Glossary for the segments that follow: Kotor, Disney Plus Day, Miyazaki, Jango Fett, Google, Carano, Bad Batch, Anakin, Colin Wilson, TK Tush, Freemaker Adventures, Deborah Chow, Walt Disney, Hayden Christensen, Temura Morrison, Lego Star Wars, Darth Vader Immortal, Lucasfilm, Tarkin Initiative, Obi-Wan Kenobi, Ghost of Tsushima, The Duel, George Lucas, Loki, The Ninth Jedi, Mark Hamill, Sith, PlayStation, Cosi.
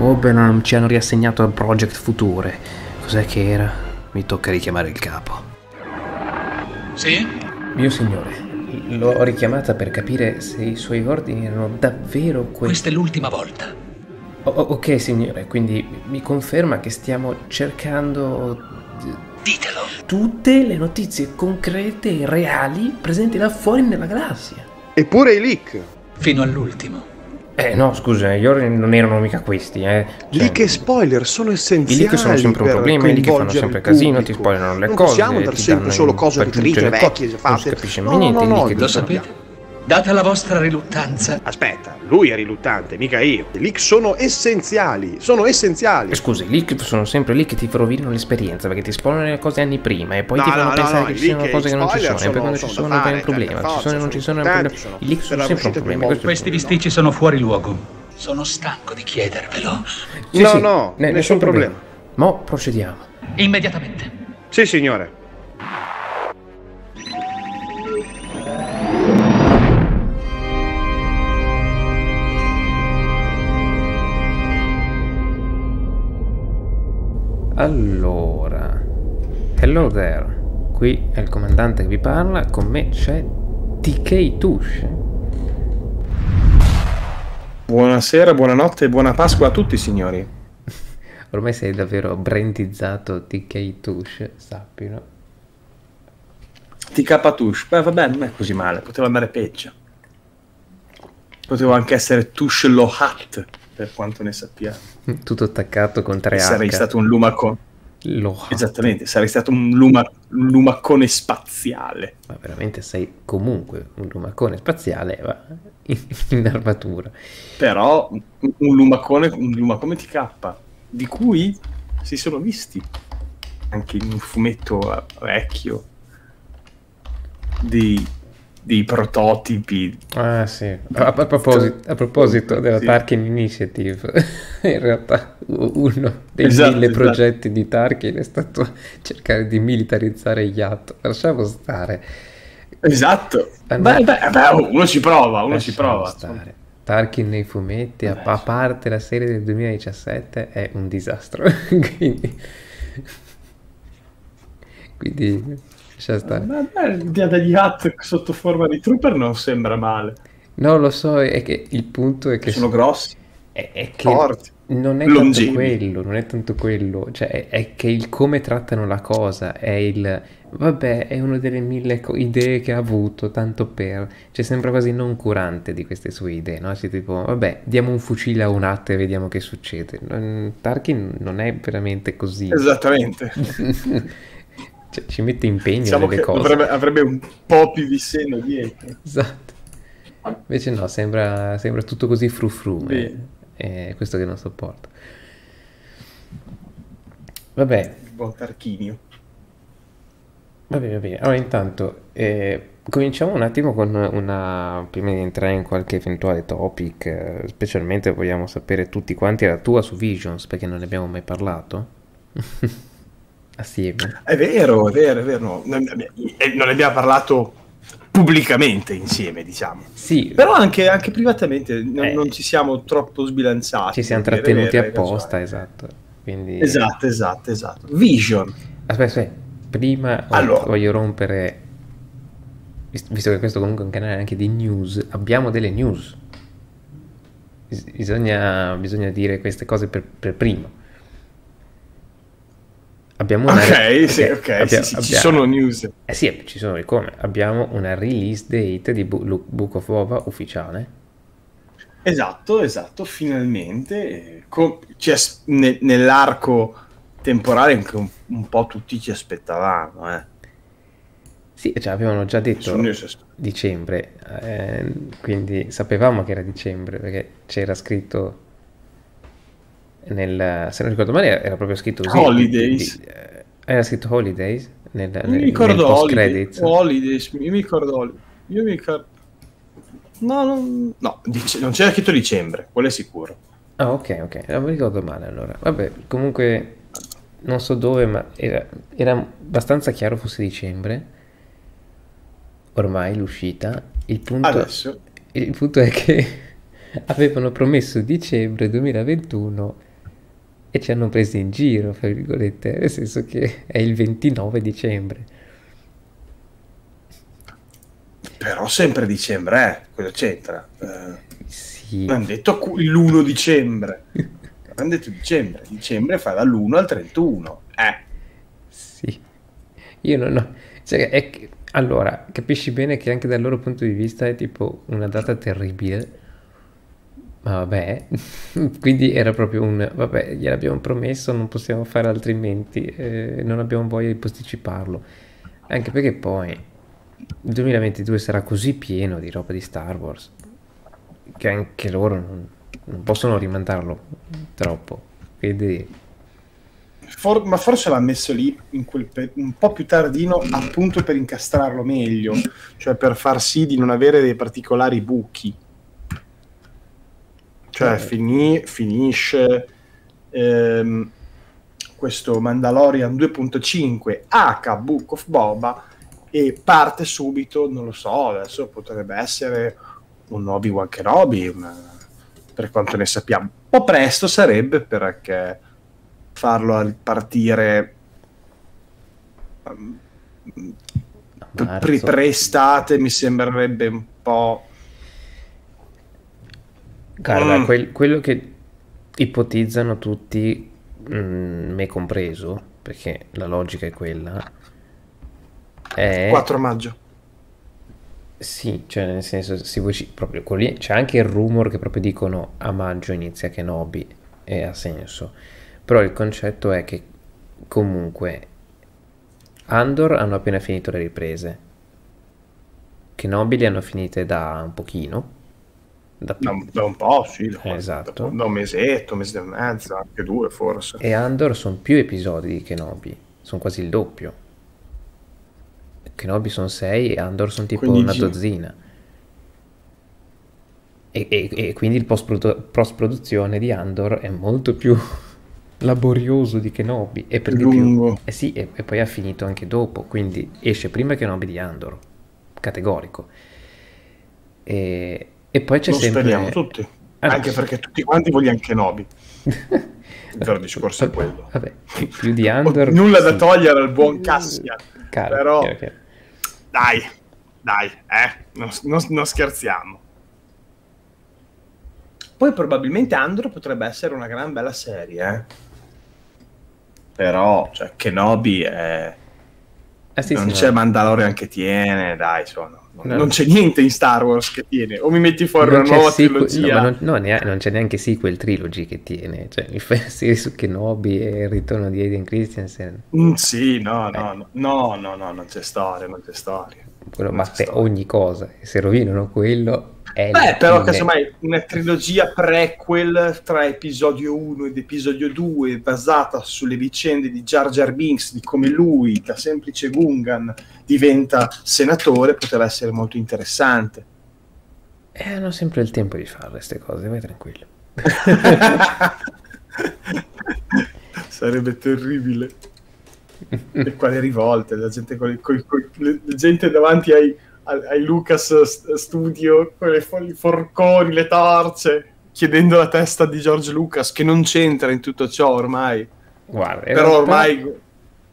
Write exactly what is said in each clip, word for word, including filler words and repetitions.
Oberon ci hanno riassegnato al Project Future. Cos'è che era? Mi tocca richiamare il capo. Sì? Mio signore, l'ho richiamata per capire se i suoi ordini erano davvero que... Questa è l'ultima volta. O ok, signore, quindi mi conferma che stiamo cercando... Ditelo! Tutte le notizie concrete e reali presenti là fuori nella galassia. Eppure i leak. Fino all'ultimo. Eh no, scusa, gli ordini non erano mica questi, eh. Cioè, leak e spoiler sono essenziali. I leak sono sempre un problema, i leak fanno sempre casino, ti spoilerano le non cose. Non possiamo dar sempre solo cose ritrite, vecchie, fatte. Non si capisce mai no, niente, no, no, no, lo sapete? Data la vostra riluttanza... Aspetta, lui è riluttante, mica io. I leak sono essenziali, sono essenziali. Scusa, i leak sono sempre lì che ti rovinano l'esperienza, perché ti spawnano le cose anni prima e poi no, ti fanno no, pensare no, che ci siano cose che non ci sono, sono, e poi quando ci sono non è un problema, ci sono e non ci sono è un problema. I leak sono sempre un problema. Questi bisticci sono fuori luogo. Sono stanco di chiedervelo. Sì, no, sì, no, ne, nessun problema. problema. Mo' procediamo. Immediatamente. Sì, signore. Allora, hello there, qui è il comandante che vi parla, con me c'è T K Tush. Buonasera, buonanotte e buona Pasqua a tutti signori. Ormai sei davvero brandizzato T K Tush, sappilo. T K Tush, beh vabbè non è così male, poteva andare peggio. Potevo anche essere Tush lo Hat. Per quanto ne sappiamo, tutto attaccato con tre H. Sarei stato un lumacone. Esattamente, sarei stato un luma... lumacone spaziale. Ma veramente sei comunque un lumacone spaziale va? In, in armatura. Però un lumacone, un lumacone T K, di cui si sono visti anche in un fumetto vecchio di... dei prototipi. Ah sì, a, a, proposito, a proposito della sì. Tarkin Initiative, in realtà uno dei esatto, mille esatto. progetti di Tarkin è stato cercare di militarizzare gli Yacht, lasciamo stare. Esatto, beh, beh, beh, uno ci prova, uno ci prova. Stare. Tarkin nei fumetti, a, a parte la serie del duemiladiciassette, è un disastro, quindi... quindi... Ma l'idea degli Hutt sotto forma di trooper non sembra male. No, lo so, è che il punto è che sono grossi, è, è che forti, non è longevi. Tanto quello, non è tanto quello, cioè è, è che il come trattano la cosa è il vabbè, è una delle mille idee che ha avuto, tanto per, cioè sembra quasi non curante di queste sue idee, no? Cioè tipo, vabbè, diamo un fucile a un Hutt e vediamo che succede. Non, Tarkin non è veramente così. Esattamente. Cioè, ci mette impegno diciamo nelle cose. Dovrebbe, avrebbe un po' più di senno dietro. Esatto. Invece no, sembra, sembra tutto così frufru. È eh, eh, questo che non sopporto. Vabbè. Il buon Tarchinio. Va bene, va bene. Allora intanto eh, cominciamo un attimo con una... Prima di entrare in qualche eventuale topic, eh, specialmente vogliamo sapere tutti quanti la tua su Visions, perché non ne abbiamo mai parlato. Assieme. È vero, è vero, è vero. No. Non ne abbiamo parlato pubblicamente insieme, diciamo. Sì. Però anche, anche privatamente non, eh, non ci siamo troppo sbilanciati. Ci siamo trattenuti vero, apposta, ragazzi. Esatto. Quindi... Esatto, esatto, esatto. Vision. Aspetta, aspetta. Prima allora. voglio rompere, visto che questo comunque è un canale anche di news, abbiamo delle news. Bisogna, bisogna dire queste cose per, per prima. Abbiamo una ok, sì, okay, okay. Abbiamo, sì, sì, ci abbiamo... sono news. Eh sì, ci sono, come? Abbiamo una release date di Bo Book of Boba ufficiale. Esatto, esatto, finalmente. Ne nell'arco temporale anche un, un po' tutti ci aspettavamo. Eh. Sì, cioè, avevano già detto dicembre, eh, quindi sapevamo che era dicembre, perché c'era scritto... Nel, se non ricordo male era proprio scritto così, Holidays di, di, era scritto Holidays nel, nel, mi ricordo nel Holidays, Holidays io mi ricordo io mi ricordo no, no, no dice, non c'era scritto dicembre, quello è sicuro. Ah ok, ok, non mi ricordo male allora, vabbè, comunque non so dove, ma era, era abbastanza chiaro fosse dicembre ormai l'uscita. Il punto adesso il punto è che avevano promesso dicembre duemilaventuno e ci hanno presi in giro, fra virgolette, nel senso che è il ventinove dicembre. Però sempre dicembre, eh, cosa c'entra? Eh, sì. Hanno detto l'primo dicembre. Hanno detto dicembre, dicembre fa dall'uno al trentuno. Eh. Sì. Io non ho... Cioè, è che... Allora, capisci bene che anche dal loro punto di vista è tipo una data terribile. Ma vabbè, quindi era proprio un... Vabbè, gliel'abbiamo promesso, non possiamo fare altrimenti, eh, non abbiamo voglia di posticiparlo. Anche perché poi... il duemilaventidue sarà così pieno di roba di Star Wars che anche loro non, non possono rimandarlo troppo, quindi For, ma forse l'ha messo lì in quel un po' più tardino, appunto per incastrarlo meglio, cioè per far sì di non avere dei particolari buchi, cioè eh. fini, finisce ehm, questo Mandalorian due punto cinque H Book of Boba e parte subito, non lo so, adesso potrebbe essere un Obi-Wan Kenobi, per quanto ne sappiamo. Un po' presto sarebbe, perché farlo partire um, pre-estate mi sembrerebbe un po'... Guarda, mm. quel, quello che ipotizzano tutti, mm, me compreso, perché la logica è quella, è... quattro maggio. Sì, cioè nel senso, se vuoi, proprio quelli, c'è anche il rumor che proprio dicono a maggio inizia Kenobi, e ha senso. Però il concetto è che comunque Andor hanno appena finito le riprese, Kenobi le hanno finite da un pochino, da, da, un, da un po', sì, da, esatto. da, da un mesetto, un mesetto e mezzo, anche due forse. E Andor sono più episodi di Kenobi, sono quasi il doppio. Kenobi sono sei e Andor sono tipo quindici. Una dozzina, e, e, e quindi il post produzione di Andor è molto più laborioso di Kenobi, e per di più, eh sì, e, e poi ha finito anche dopo, quindi esce prima Kenobi di Andor, categorico. E, e poi c'è sempre... speriamo tutti, allora, anche perché tutti quanti vogliono Kenobi. Il discorso è quello. Vabbè, più di Andor... Nulla sì. da togliere al buon Cassian. Caro, però chiaro, chiaro. dai, dai, eh, non, non, non scherziamo. Poi probabilmente Andor potrebbe essere una gran bella serie, eh? Però, cioè, Kenobi è... Eh sì, non sì, c'è no. Mandalorian che tiene, dai, sono... Non, no, non c'è niente in Star Wars che tiene, o mi metti fuori una nuova trilogia. No, ma non, no, ne, non c'è neanche sequel trilogy che tiene, cioè mi fai serie su Kenobi e il ritorno di Hayden Christensen. Mm, sì, no, no, no, no, no, no, non c'è storia, non c'è storia. Quello batte ogni cosa, se rovinano quello è... Beh, però casomai una trilogia prequel tra episodio uno ed episodio due basata sulle vicende di Jar Jar Binks, di come lui, da semplice Gungan, diventa senatore, poteva essere molto interessante. Eh, hanno sempre il tempo di fare queste cose, vai tranquillo. Sarebbe terribile. E quale rivolte, la gente, con le, con, con, la gente davanti ai, ai Lucas Studio con le, i forconi, le torce, chiedendo la testa di George Lucas, che non c'entra in tutto ciò ormai. Guarda, però ormai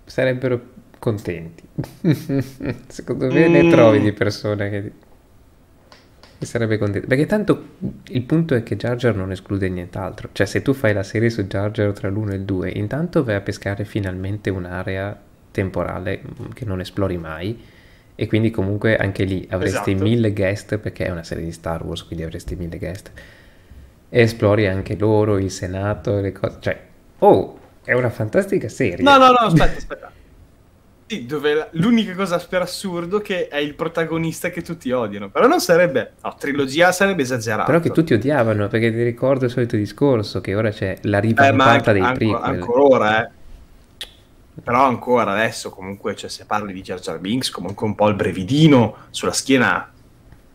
sarebbero contenti. Secondo me mm. ne trovi di persone che, che sarebbe contenta, perché tanto il punto è che Jar Jar non esclude nient'altro, cioè se tu fai la serie su Jar Jar tra l'uno e il due, intanto vai a pescare finalmente un'area temporale che non esplori mai, e quindi comunque anche lì avresti esatto. mille guest, perché è una serie di Star Wars, quindi avresti mille guest, e esplori anche loro, il Senato, le cose, cioè, oh, è una fantastica serie. No, no, no, aspetta, aspetta. Sì, dove l'unica cosa per assurdo che è il protagonista che tutti odiano, però non sarebbe, no, trilogia sarebbe esagerato. Però che tutti odiavano, perché ti ricordo il solito discorso, che ora c'è la rivampata eh, dei anco, prequel. Ancora ora, eh. Però ancora adesso comunque, cioè, se parli di Jar Jar Binks comunque un po' il brevidino sulla schiena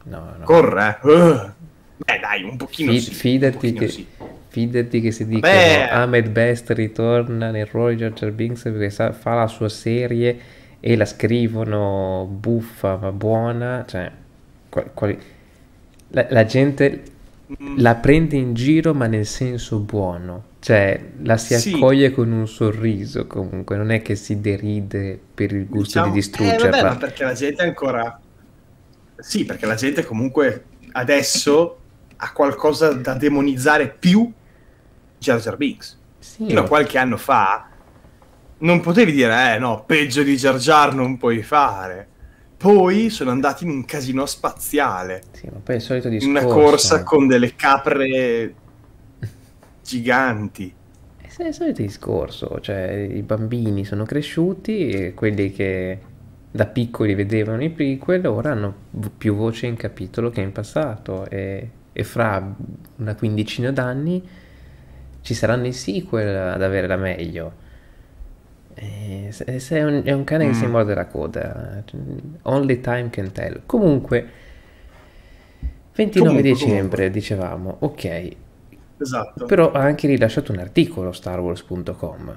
no, no. corre eh. uh. Beh dai, un pochino, Fid sì, fidati, un pochino che, sì. fidati che si dicono Ahmed Best ritorna nel ruolo di Jar Jar Binks perché sa, fa la sua serie e la scrivono buffa ma buona, cioè quali, quali... La, la gente la prende in giro, ma nel senso buono, cioè la si sì. accoglie con un sorriso, comunque non è che si deride per il gusto, diciamo, di distruggerla. Eh, vabbè, ma perché la gente ancora sì, perché la gente comunque adesso ha qualcosa da demonizzare più Jar Jar Binks. Sì. Fino a qualche anno fa non potevi dire eh no, peggio di Jar Jar non puoi fare. Poi sono andati in un casino spaziale. Sì, ma poi il solito discorso. In una corsa con delle capre giganti. È il solito discorso, cioè i bambini sono cresciuti e quelli che da piccoli vedevano i prequel ora hanno più voce in capitolo che in passato, e, e fra una quindicina d'anni ci saranno i sequel ad avere la meglio. Eh, se, se è, un, è un cane mm. che si morde la coda. Only time can tell. Comunque ventinove dicembre comunque. Dicevamo, ok, esatto. Però ha anche rilasciato un articolo Star Wars punto com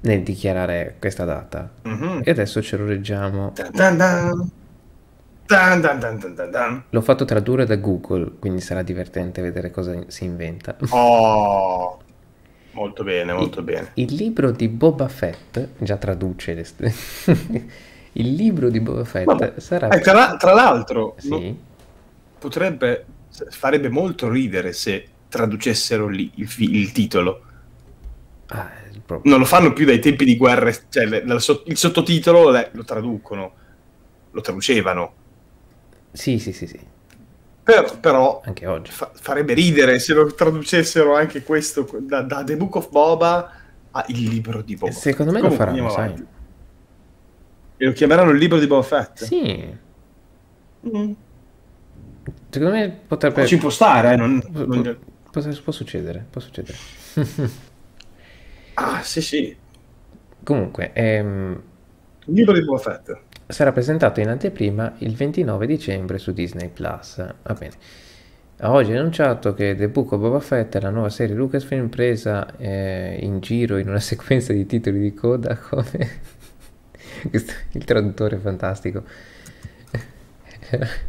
nel dichiarare questa data. mm -hmm. E adesso ce lo leggiamo. Dan dan. Dan dan dan dan dan. L'ho fatto tradurre da Google, quindi sarà divertente vedere cosa si inventa. Oh, molto bene, molto il, bene. Il libro di Boba Fett, già traduce le il libro di Boba Fett ma, sarà... Eh, tra, tra l'altro, sì. no, potrebbe, farebbe molto ridere se traducessero lì il, il titolo. Ah, il non lo fanno più dai tempi di guerra, cioè le, la, il sottotitolo le, lo traducono, lo traducevano. Sì, sì, sì, sì. Però, però anche oggi. Fa farebbe ridere se lo traducessero anche questo da, da The Book of Boba a il libro di Boba. Secondo me Comunque, lo faranno, sai. E lo chiameranno il libro di Boba Fett? Sì. Mm. Secondo me potrebbe... Ci può stare, eh? Non, po non... Può, può succedere, può succedere. Ah, sì, sì. Comunque... Ehm... Il libro di Boba Fett. Sarà presentato in anteprima il ventinove dicembre su Disney Plus. Va bene. Ha oggi annunciato che The Book of Boba Fett è la nuova serie Lucasfilm presa eh, in giro in una sequenza di titoli di coda come... Questo, il traduttore è fantastico.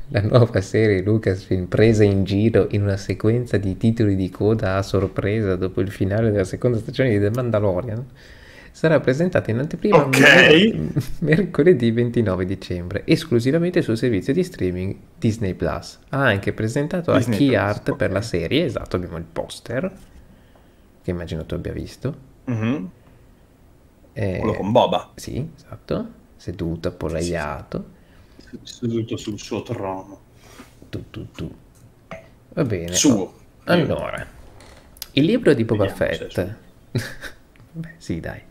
La nuova serie Lucasfilm presa in giro in una sequenza di titoli di coda a sorpresa dopo il finale della seconda stagione di The Mandalorian sarà presentata in anteprima okay. mercoledì ventinove dicembre, esclusivamente sul servizio di streaming Disney Plus. Ha anche presentato Disney la key Plus, art okay. per la serie, esatto, abbiamo il poster, che immagino tu abbia visto. Mm-hmm. eh, Quello con Boba. Sì, esatto, seduto, appollaiato. Sì, sì. Seduto sul suo trono. Tu, tu, tu. Va bene. Suo. Allora, il libro di Boba Fett. Se Beh, sì, dai.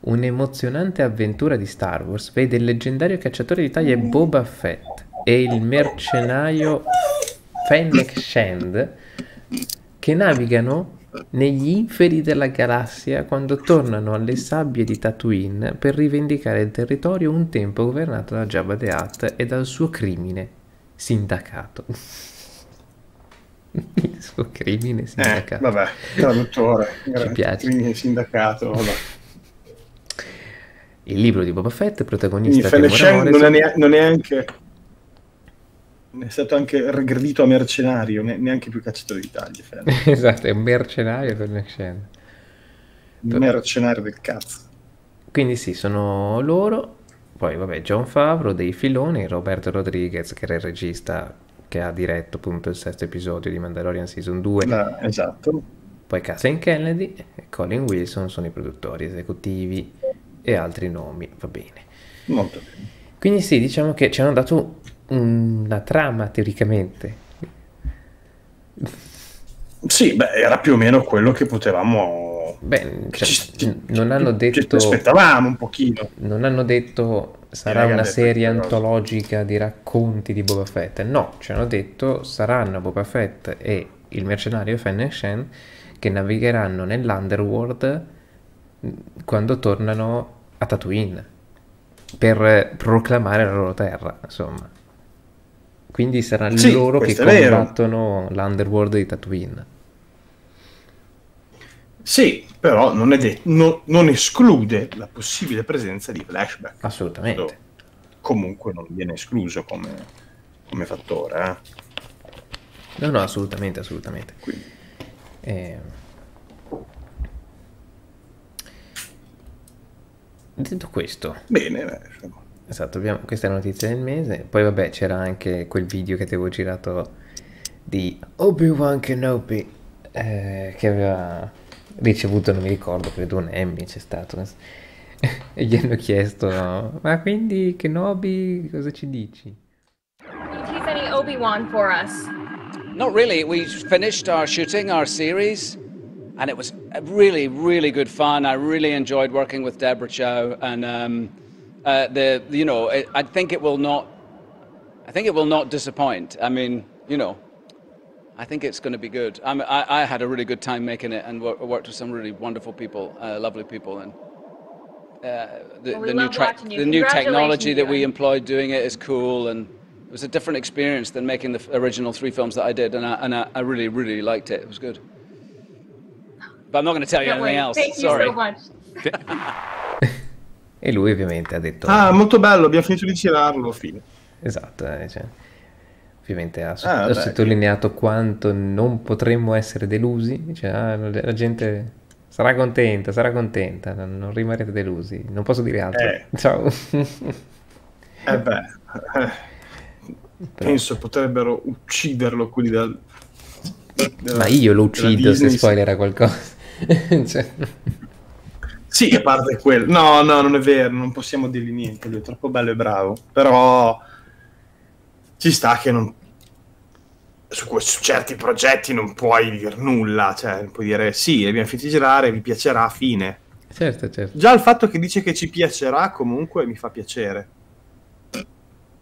Un'emozionante avventura di Star Wars vede il leggendario cacciatore di taglie Boba Fett e il mercenario Fennec Shand che navigano negli inferi della galassia quando tornano alle sabbie di Tatooine per rivendicare il territorio un tempo governato da Jabba the Hutt e dal suo crimine sindacato. Il suo crimine sindacato. Eh, vabbè, traduttore. Ci piace. Crimine sindacato, vabbè. Il libro di Boba Fett, protagonista Temura Morrison, non è neanche non è stato anche regredito a mercenario, neanche più cacciatore di taglie. Esatto, è un mercenario per Fennec. Mercenario del cazzo. Quindi sì, sono loro. Poi vabbè, John Favreau dei filoni, Roberto Rodriguez che era il regista che ha diretto appunto il sesto episodio di Mandalorian Season due. No, esatto. Poi Cassian Kennedy e Colin Wilson sono i produttori esecutivi. E altri nomi, va bene. Molto bene. Quindi sì, diciamo che ci hanno dato una trama teoricamente. Sì, beh, era più o meno quello che potevamo... Beh, che cioè, ci, ci, non hanno detto... Ci aspettavamo un pochino. Non hanno detto sarà una serie antologica di racconti di Boba Fett. No, ci hanno detto saranno Boba Fett e il mercenario Fennec Shand che navigheranno nell'Underworld quando tornano a Tatooine per proclamare la loro terra, insomma. Quindi saranno sì, loro che combattono l'Underworld di Tatooine. Sì, però non, è no, non esclude la possibile presenza di flashback. Assolutamente. Questo comunque non viene escluso come, come fattore. Eh? No, no, assolutamente, assolutamente. Eh, detto questo. Bene, beh. Esatto, abbiamo, questa è la notizia del mese. Poi vabbè, c'era anche quel video che ti avevo girato di Obi-Wan Kenobi, eh, che aveva ricevuto, non mi ricordo, credo un Emmy c'è stato. E gli hanno chiesto, no? Ma quindi Kenobi cosa ci dici? Did he any Obi-Wan for us? Not really. We finished our shooting, our series, and it was really, really good fun. I really enjoyed working with Deborah Chow, and um, uh, the, you know, it, I think it will not, I think it will not disappoint. I mean, you know, I think it's going to be good. I'm, I, I had a really good time making it, and worked with some really wonderful people, uh, lovely people, and uh, the, well, we the new the new technology that we employed doing it is cool and. It was a different experience than making the original three films that I did, and I, and I, I really, really liked it. It was good. But I'm not going to tell you anything else. Thank you so much. E lui ovviamente ha detto... Ah, molto bello, abbiamo finito di girarlo, fine. Esatto, eh, cioè, ovviamente ha, ah, ha sottolineato quanto non potremmo essere delusi. Cioè, ah, la gente sarà contenta, sarà contenta, non rimarrete delusi. Non posso dire altro. Eh. Ciao. Eh beh... Però... Penso potrebbero ucciderlo quelli dal... della... Ma io lo uccido se spoilera qualcosa. Cioè... Sì, a parte quello. No, no, non è vero, non possiamo dirgli niente, lui è troppo bello e bravo. Però ci sta che non... su, su certi progetti non puoi dire nulla, cioè non puoi dire sì, abbiamo finito di girare, vi piacerà, fine. Certo, certo. Già il fatto che dice che ci piacerà comunque mi fa piacere.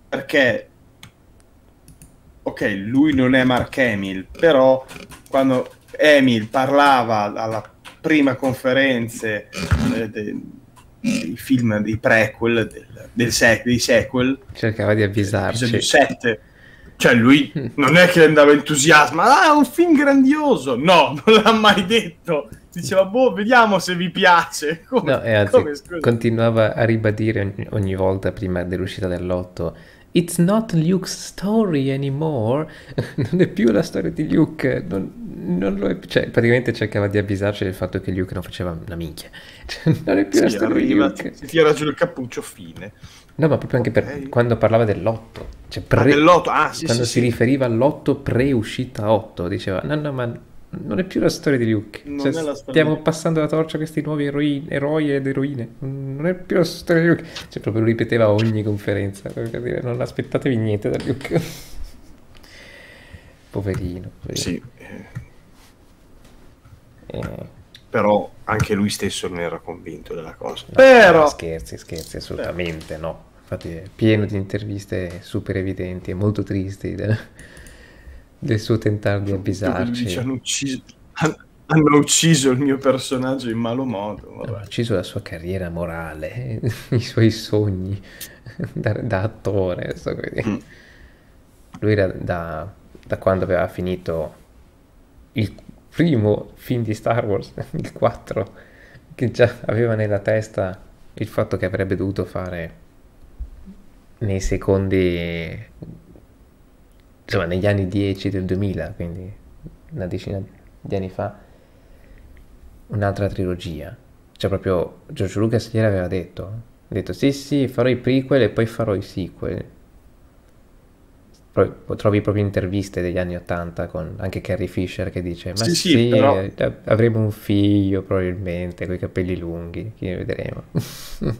Perché... ok, lui non è Mark Hamill, però quando Hamill parlava alla prima conferenza eh, dei, dei film, dei prequel, del, del se dei sequel, cercava di avvisarci. sette Cioè lui non è che andava entusiasmo, ah, è un film grandioso! No, non l'ha mai detto! Diceva, boh, vediamo se vi piace. Come, no, e anzi, come, continuava a ribadire ogni, ogni volta prima dell'uscita dell'otto, it's not Luke's story anymore. Non è più la storia di Luke. Non, non lo è, cioè, praticamente cercava di avvisarci del fatto che Luke non faceva una minchia. Cioè, non è più sì, la storia arriva, di Luke. Si tira giù il cappuccio, fine. No, ma proprio anche okay. per quando parlava dell'otto. Cioè pre, ah, dell'otto, ah, sì, Quando sì, si sì. riferiva all'otto pre-uscita otto, diceva, no, no, ma non è più la storia di Luke. Cioè, storia stiamo di... passando la torcia a questi nuovi eroi, eroi ed eroine. Non è più la storia di Luke. Cioè, proprio lo ripeteva ogni conferenza. Per dire, non aspettatevi niente da Luke. Poverino. poverino. Sì. Eh. Però anche lui stesso non era convinto della cosa. No, Però... no, scherzi, scherzi, assolutamente Però... no. Infatti è pieno di interviste super evidenti e molto tristi del... del suo tentare di avvisarci. Dice, hanno, ucciso, hanno ucciso il mio personaggio in malo modo. Vabbè. Hanno ucciso la sua carriera morale, i suoi sogni da, da attore. So mm. Lui da, da, da quando aveva finito il primo film di Star Wars, il quattro, che già aveva nella testa il fatto che avrebbe dovuto fare nei secondi... insomma, negli anni dieci del duemila, quindi una decina di anni fa, un'altra trilogia. Cioè proprio George Lucas gliel'aveva detto, ha detto sì sì, farò i prequel e poi farò i sequel. Pro trovi proprio interviste degli anni ottanta con anche Carrie Fisher che dice ma sì, sì, sì però... avremo un figlio probabilmente, con i capelli lunghi, che ne vedremo.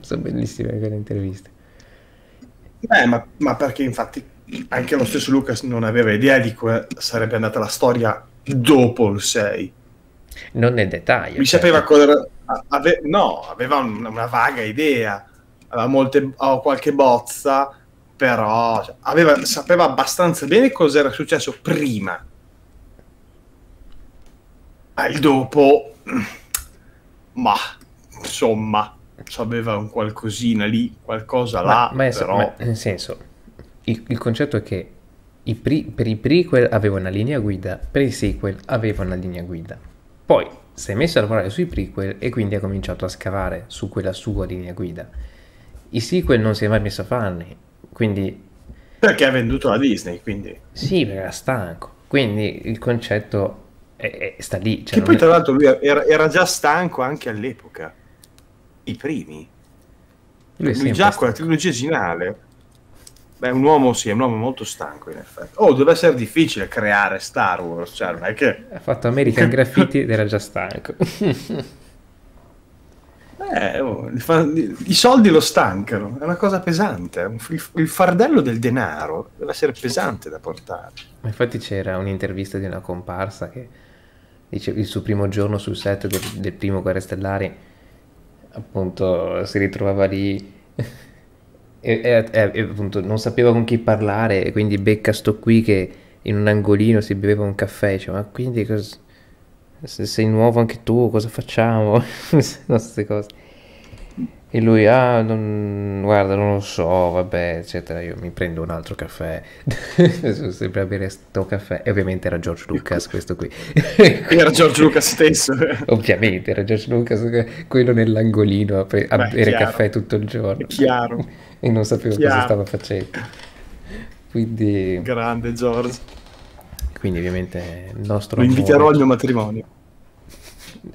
Sono bellissime quelle interviste. Beh, ma, ma perché infatti... anche lo stesso Lucas non aveva idea di come sarebbe andata la storia dopo il sei. Non nel dettaglio. Mi certo. sapeva cosa era... Ave... No, aveva un, una vaga idea. Aveva molte... oh, qualche bozza, però cioè, aveva... sapeva abbastanza bene cosa era successo prima. Ma il dopo... ma, insomma, sapeva un qualcosina lì, qualcosa ma, là, ma è, però... Ma, nel senso... Il, il concetto è che i pre, per i prequel aveva una linea guida, per i sequel aveva una linea guida. Poi si è messo a lavorare sui prequel e quindi ha cominciato a scavare su quella sua linea guida. I sequel non si è mai messo a farne, quindi... Perché ha venduto la Disney, quindi... Sì, perché era stanco. Quindi il concetto è, è, sta lì. Cioè che poi tra l'altro lui era, era già stanco anche all'epoca, i primi. Lui, lui già con la trilogia originale, beh, un uomo sì, è un uomo molto stanco in effetti. Oh, deve essere difficile creare Star Wars, cioè non è che... Ha fatto American Graffiti ed era già stanco. Eh, oh, fa... I soldi lo stancano, è una cosa pesante, il fardello del denaro deve essere pesante da portare. Infatti c'era un'intervista di una comparsa che dice il suo primo giorno sul set del, del primo Guerre Stellari, appunto si ritrovava lì e, e, e appunto non sapeva con chi parlare, e quindi becca sto qui che in un angolino si beveva un caffè, dice, ma quindi cosa... Se sei nuovo anche tu, cosa facciamo? No, queste cose. E lui, ah, non, guarda, non lo so, vabbè, eccetera. Io mi prendo un altro caffè. Sono sempre a bere sto caffè. E ovviamente era George Lucas, questo qui. Era George Lucas stesso. Ovviamente era George Lucas, quello nell'angolino a, pre- a Beh, bere chiaro. Caffè tutto il giorno. È chiaro. E non sapevo chiaro. cosa stava facendo. Quindi... Grande George. Quindi ovviamente il nostro... Lo inviterò al mio matrimonio.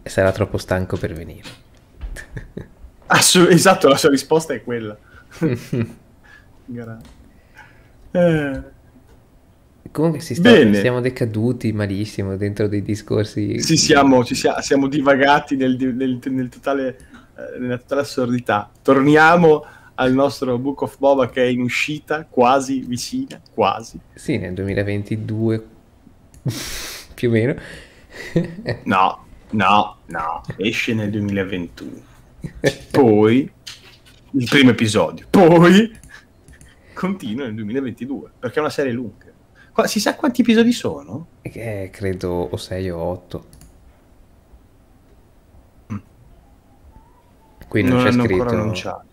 Sarà troppo stanco per venire. Assu- esatto, la sua risposta è quella. eh. Comunque si sta, siamo decaduti malissimo dentro dei discorsi... Sì, siamo, ci sia, siamo divagati nel, nel, nel totale, nella totale assurdità. Torniamo... al nostro Book of Boba che è in uscita, quasi vicina, quasi. Sì, nel duemilaventidue più o meno. No, no, no, esce nel duemilaventuno. Poi il primo episodio, poi continua nel duemilaventidue, perché è una serie lunga. Qua, si sa quanti episodi sono? Eh, credo o sei o otto. Mm. Qui non, non c'è scritto. Ancora annunciato.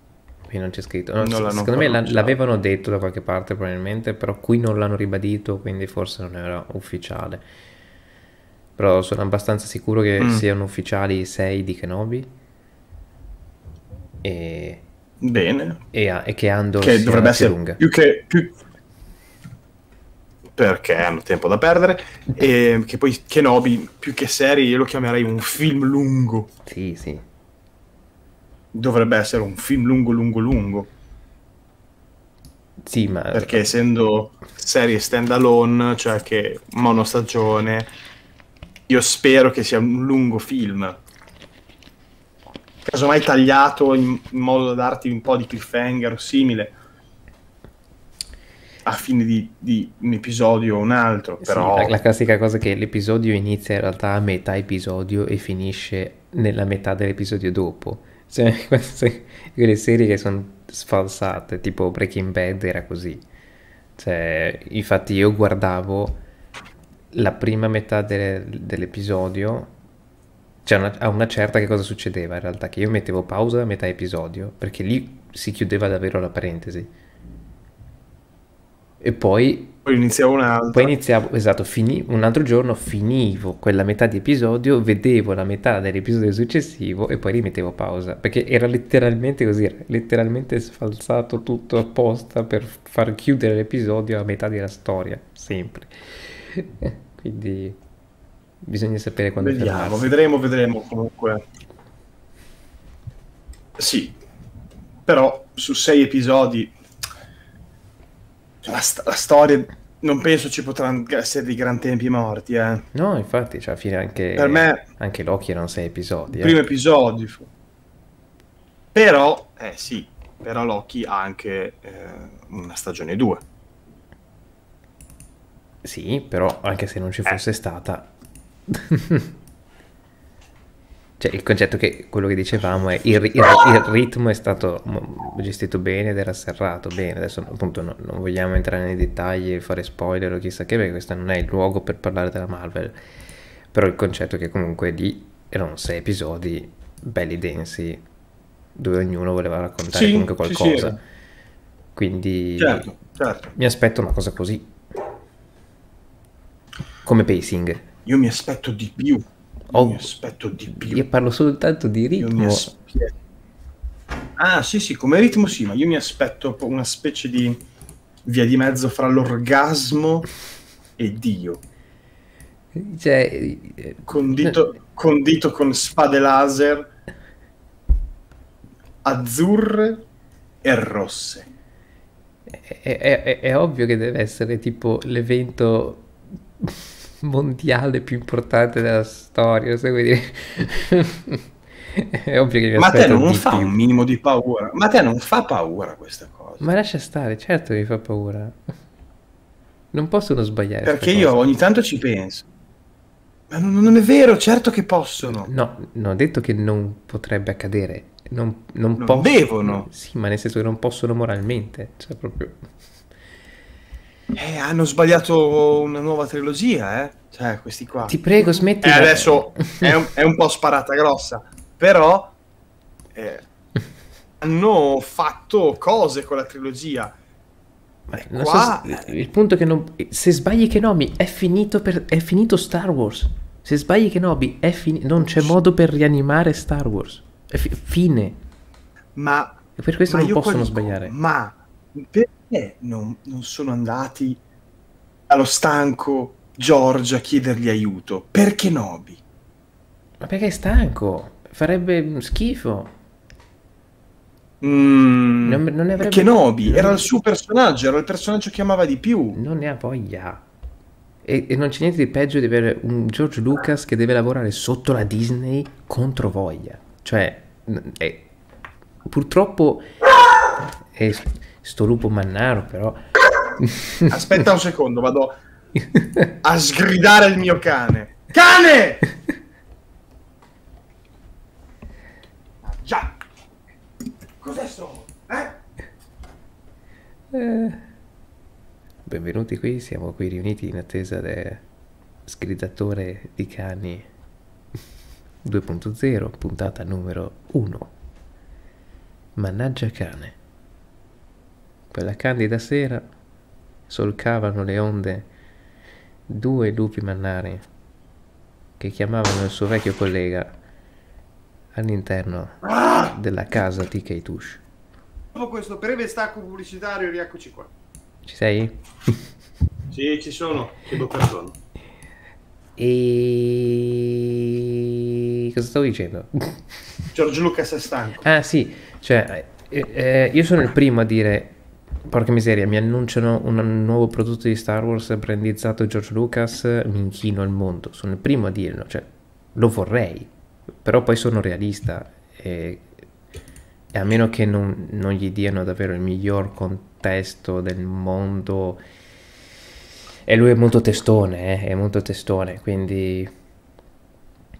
Qui non c'è scritto, no, non secondo me l'avevano detto da qualche parte probabilmente, però qui non l'hanno ribadito, quindi forse non era ufficiale, però sono abbastanza sicuro che mm. siano ufficiali i sei di Kenobi e, Bene. e, e che Andor che dovrebbe essere lunga. Più che più... perché hanno tempo da perdere, e che poi Kenobi più che serie io lo chiamerei un film lungo. Sì, sì, dovrebbe essere un film lungo lungo lungo. Sì, ma perché essendo serie stand alone, cioè che monostagione, io spero che sia un lungo film, casomai tagliato in, in modo da darti un po' di cliffhanger o simile a fine di, di un episodio o un altro, però... Sì, la, la classica cosa che l'episodio inizia in realtà a metà episodio e finisce nella metà dell'episodio dopo. Cioè, queste, quelle serie che sono sfalsate, tipo Breaking Bad era così. Cioè, infatti io guardavo la prima metà de, dell'episodio, cioè una, a una certa che cosa succedeva in realtà, che io mettevo pausa a metà episodio, perché lì si chiudeva davvero la parentesi. E poi... Poi iniziavo un'altra. Poi iniziavo, esatto, fini, un altro giorno finivo quella metà di episodio, vedevo la metà dell'episodio successivo e poi rimettevo pausa, perché era letteralmente così, era letteralmente sfalsato tutto apposta per far chiudere l'episodio a metà della storia, sempre. Quindi bisogna sapere quando Vediamo, fermarsi. vedremo, vedremo comunque. Sì, però su sei episodi... La, st- la storia non penso ci potranno essere di gran tempi morti, eh. No, infatti, cioè, fine anche per me anche Loki erano sei episodi. Il eh. primo episodio fu... però eh sì, però Loki ha anche eh, una stagione due. Sì, però anche se non ci fosse eh. stata cioè il concetto che quello che dicevamo è il, il, il ritmo è stato gestito bene ed era serrato bene. Adesso appunto no, non vogliamo entrare nei dettagli e fare spoiler o chissà che, perché questo non è il luogo per parlare della Marvel, però il concetto è che comunque lì erano sei episodi belli densi dove ognuno voleva raccontare sì, comunque qualcosa sì, sì. Quindi certo, certo. Mi aspetto una cosa così come pacing. Io mi aspetto di più. Oh, mi aspetto di più. Io parlo soltanto di ritmo. Aspet... Ah, sì, sì, come ritmo sì, ma io mi aspetto una specie di via di mezzo fra l'orgasmo e Dio. Cioè, condito, condito con spade laser azzurre e rosse. È, è, è, è ovvio che deve essere tipo l'evento mondiale più importante della storia, sai, quindi... è ovvio che mi ma te non fa più. Un minimo di paura? Ma te non fa paura questa cosa? Ma lascia stare, certo che mi fa paura, non possono sbagliare, perché io cosa. Ogni tanto ci penso, ma non, non è vero, certo che possono. No, no, ho detto che non potrebbe accadere, non, non, non possono, devono. Sì, ma nel senso che non possono moralmente, cioè proprio... Eh, hanno sbagliato una nuova trilogia, eh? Cioè, questi qua. Ti prego, smetti. Eh, adesso è un, è un po' sparata grossa, però eh, hanno fatto cose con la trilogia. Ma non qua... so se, il punto è che non, se sbagli Kenobi è finito, per, è finito Star Wars. Se sbagli Kenobi è finito, non c'è modo per rianimare Star Wars. È fi fine. Ma e per questo ma non possono dico, sbagliare. Ma per... Eh, non, non sono andati allo stanco George a chiedergli aiuto? Perché Nobi? Ma perché è stanco? Farebbe schifo. Mm, non, non avrebbe... Perché Nobi era il suo personaggio, era il personaggio che amava di più. Non ne ha voglia. E, e non c'è niente di peggio di avere un George Lucas che deve lavorare sotto la Disney contro voglia. Cioè, eh, purtroppo... Eh, sto lupo mannaro, però... Aspetta un secondo, vado a sgridare il mio cane. Cane! Già! Cos'è sto? Eh? Eh. Benvenuti qui, siamo qui riuniti in attesa del sgridatore di cani due punto zero, puntata numero uno. Mannaggia cane. Quella candida sera solcavano le onde due lupi mannari che chiamavano il suo vecchio collega all'interno della casa T K Tush. Dopo questo breve stacco pubblicitario, rieccoci qua. Ci sei? Sì, ci sono. Chiedo perdono. E cosa stavo dicendo? George Lucas è stanco. Ah sì, cioè eh, eh, io sono il primo a dire... Porca miseria, mi annunciano un nuovo prodotto di Star Wars brandizzato George Lucas, mi inchino al mondo. Sono il primo a dirlo, cioè, lo vorrei, però poi sono realista e, e a meno che non, non gli diano davvero il miglior contesto del mondo, e lui è molto testone, eh, è molto testone, quindi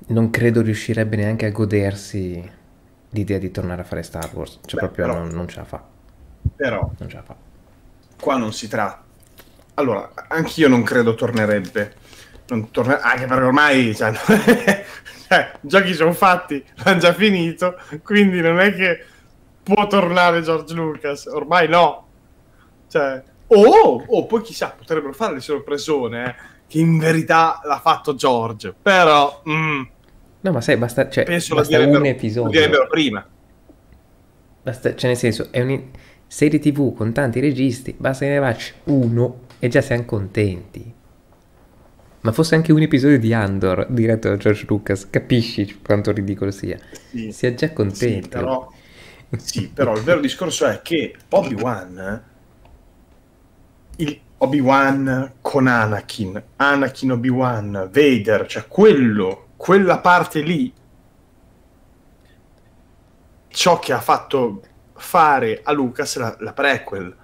non credo riuscirebbe neanche a godersi l'idea di tornare a fare Star Wars, cioè Beh, proprio però... non, non ce la fa. Però non ce la fa. Qua non si tratta. Allora, anch'io non credo tornerebbe. Non torner... Anche perché ormai cioè, cioè, i giochi sono fatti, l'hanno già finito, quindi non è che può tornare George Lucas. Ormai no. Cioè, o oh, oh, poi chissà, potrebbero fare le sorpresone, eh, che in verità l'ha fatto George. Però... Mm, no, ma sai, basta... Cioè, penso basta lo un episodio. Lo direbbero prima. Basta, cioè, nel senso, è un... Serie TV con tanti registi, basta che ne faccia uno e già siamo contenti. Ma fosse anche un episodio di Andor diretto da George Lucas, capisci quanto ridicolo sia? Sì, sia già contenti. Sì, però, sì, però il vero discorso è che Obi-Wan, Obi-Wan con Anakin, Anakin Obi-Wan, Vader, cioè quello, quella parte lì, ciò che ha fatto... fare a Lucas la, la prequel,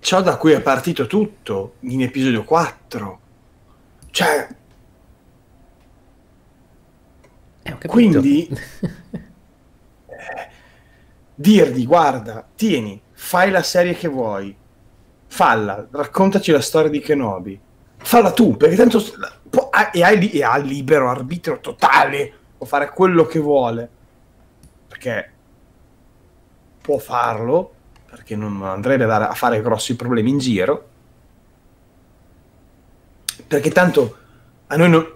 ciò da cui è partito tutto in episodio quattro, cioè eh, quindi eh, dirgli guarda, tieni, fai la serie che vuoi, falla, raccontaci la storia di Kenobi, falla tu, perché tanto e ha libero arbitrio totale, può fare quello che vuole, perché può farlo, perché non andrebbe a fare grossi problemi in giro, perché tanto a noi non...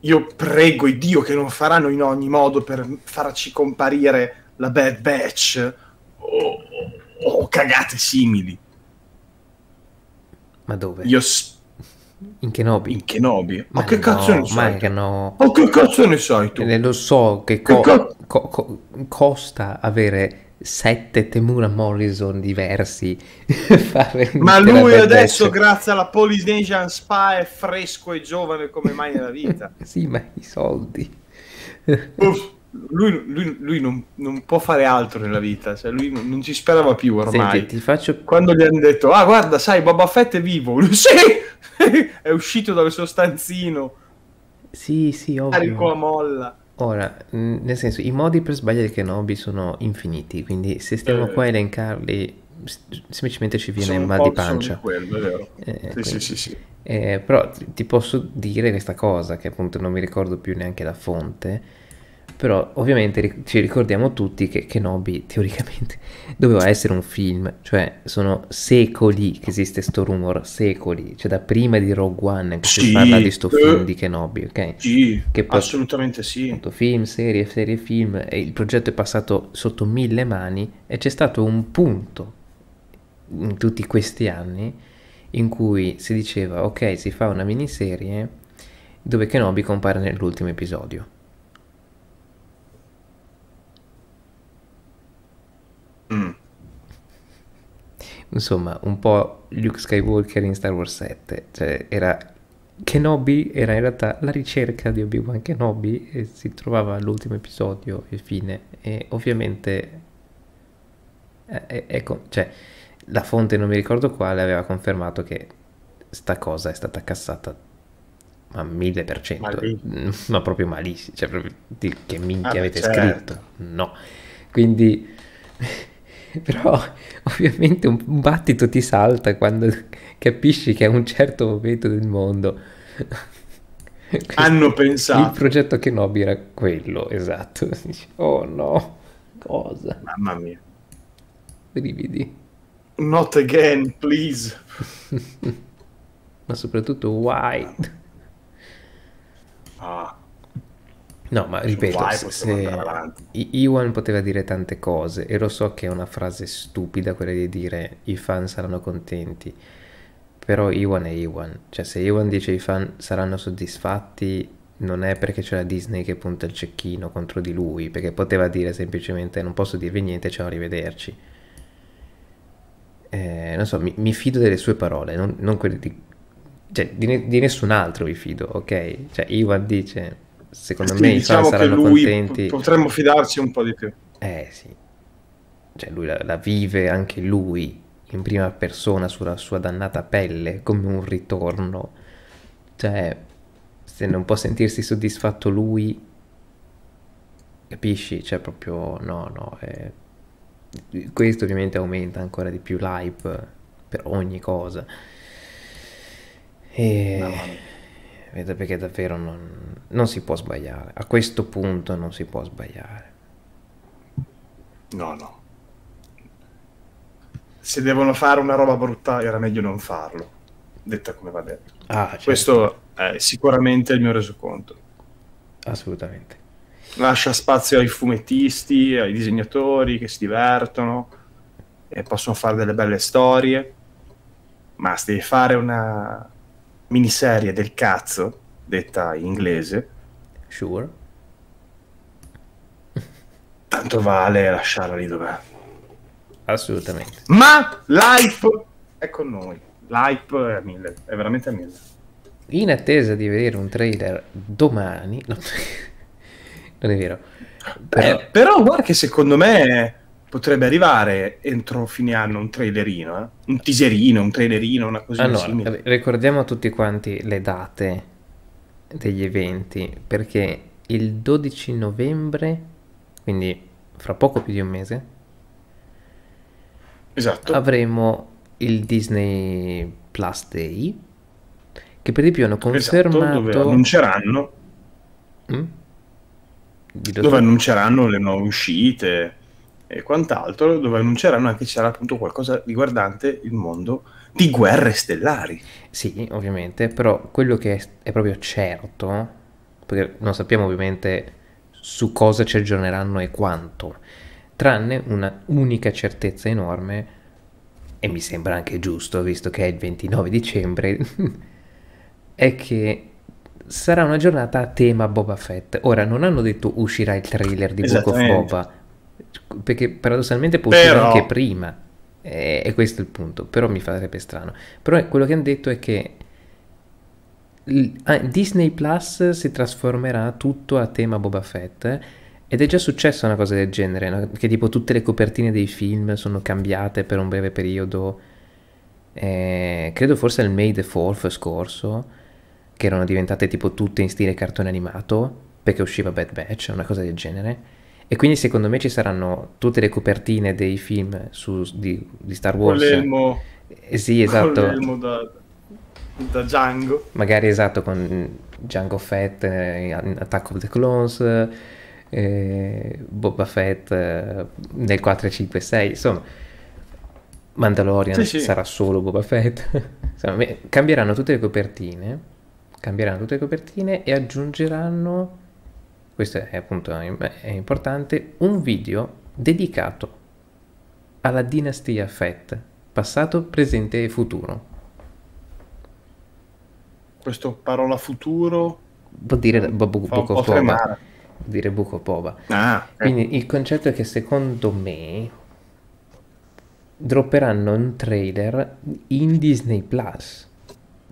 io prego il Dio che non faranno in ogni modo per farci comparire la Bad Batch o, o cagate simili. Ma dove? Io, In Kenobi? In Kenobi? Ma, ma che no, cazzo ne sai? Che no. Ma che cazzo ne sai tu? Lo so che, che co- ca- co- co- costa avere sette Temura Morrison diversi. Fare ma lui adesso, adesso grazie alla Polynesian Spa è fresco e giovane come mai nella vita. Sì, ma i soldi. Uff, lui, lui, lui non, non può fare altro nella vita, cioè lui non, non ci sperava più ormai. Senti, ti faccio... quando gli hanno detto ah guarda sai Boba Fett è vivo, lui, sì! È uscito dal suo stanzino, sì sì ovvio, carico a molla. Ora, nel senso, i modi per sbagliare Kenobi sono infiniti, quindi se stiamo eh, qua a elencarli, semplicemente ci viene mal di pancia. Di quello, è vero. Eh, sì, sì, sì, sì. Eh, però ti posso dire questa cosa, che appunto non mi ricordo più neanche la fonte, però ovviamente ci ricordiamo tutti che Kenobi teoricamente doveva essere un film, cioè sono secoli che esiste sto rumor, secoli, cioè da prima di Rogue One che sì, si parla di sto film di Kenobi, ok? Sì, che poi, assolutamente sì. Film, serie, serie, film, e il progetto è passato sotto mille mani e c'è stato un punto in tutti questi anni in cui si diceva ok, si fa una miniserie dove Kenobi compare nell'ultimo episodio. Mm. Insomma, un po' Luke Skywalker in Star Wars sette, cioè era Kenobi, era in realtà la ricerca di Obi-Wan Kenobi e si trovava all'ultimo episodio e fine. E ovviamente eh, ecco, cioè la fonte non mi ricordo quale aveva confermato che sta cosa è stata cassata a mille per cento, ma proprio malissimo, cioè proprio di, che minchia ah, avete certo. scritto, no, quindi però ovviamente un battito ti salta quando capisci che a un certo momento del mondo hanno pensato il progetto Kenobi era quello, esatto. Oh no, cosa, mamma mia, brividi. Not again please. Ma soprattutto why? Ah no, ma ripeto, Ewan poteva dire tante cose e lo so che è una frase stupida quella di dire i fan saranno contenti, però Ewan è Ewan, cioè se Ewan dice i fan saranno soddisfatti non è perché c'è la Disney che punta il cecchino contro di lui, perché poteva dire semplicemente non posso dirvi niente, ciao, arrivederci. Eh, non so, mi, mi fido delle sue parole, non, non quelle di, cioè, di, ne, di nessun altro mi fido, ok? Cioè Ewan dice... secondo sì, me diciamo i fan saranno lui contenti, potremmo fidarci un po' di più, eh sì, cioè lui la, la vive anche lui in prima persona sulla sua dannata pelle come un ritorno, cioè se non può sentirsi soddisfatto lui, capisci, cioè proprio no no eh. Questo ovviamente aumenta ancora di più l'hype per ogni cosa e... no. Vedo perché davvero non, non si può sbagliare. A questo punto non si può sbagliare. No, no. Se devono fare una roba brutta era meglio non farlo. Detta come va detto. Ah, certo. Questo è sicuramente il mio resoconto. Assolutamente. Lascia spazio ai fumettisti, ai disegnatori che si divertono e possono fare delle belle storie. Ma se devi fare una... miniserie del cazzo, detta in inglese, sure, tanto vale lasciarla lì dov'è. Assolutamente. Ma l'hype è con noi, l'hype è a mille, è veramente a mille. In attesa di vedere un trailer domani, no, non è vero. Però... Eh, però guarda che secondo me potrebbe arrivare entro fine anno un trailerino, eh? Un teaserino, un trailerino, una cosa allora, simile. Ricordiamo a tutti quanti le date degli eventi, perché il dodici novembre, quindi fra poco più di un mese, esatto, avremo il Disney Plus Day, che per di più hanno confermato... Esatto, dove annunceranno, mm? dove annunceranno le nuove uscite... e quant'altro, dove annunceranno anche c'era appunto qualcosa riguardante il mondo di Guerre Stellari. Sì, ovviamente, però quello che è proprio certo, perché non sappiamo ovviamente su cosa ci aggiorneranno e quanto, tranne una unica certezza enorme, e mi sembra anche giusto, visto che è il ventinove dicembre, è che sarà una giornata a tema Boba Fett. Ora, non hanno detto uscirà il trailer di Book of Boba, perché paradossalmente può uscire anche prima, e, e questo è il punto, però mi farebbe strano. Però quello che hanno detto è che Disney Plus si trasformerà tutto a tema Boba Fett, ed è già successa una cosa del genere, no? Che tipo tutte le copertine dei film sono cambiate per un breve periodo, eh, credo forse il May the fourth scorso, che erano diventate tipo tutte in stile cartone animato, perché usciva Bad Batch, una cosa del genere. E quindi secondo me ci saranno tutte le copertine dei film su, di, di Star Wars. Con l'elmo, eh, sì, esatto. Con l'elmo da, da Django. Magari, esatto, con Jango Fett, eh, Attack of the Clones, eh, Boba Fett eh, nel quattro, cinque, sei, insomma. Mandalorian sì, sì. sarà solo Boba Fett. Insomma, cambieranno tutte le copertine, cambieranno tutte le copertine e aggiungeranno... questo è appunto è importante, un video dedicato alla dinastia Fett, passato, presente e futuro. Questo parola futuro... vuol dire Book of Boba. Dire Book of Boba. Ah, Quindi eh. il concetto è che secondo me dropperanno un trailer in Disney Plus.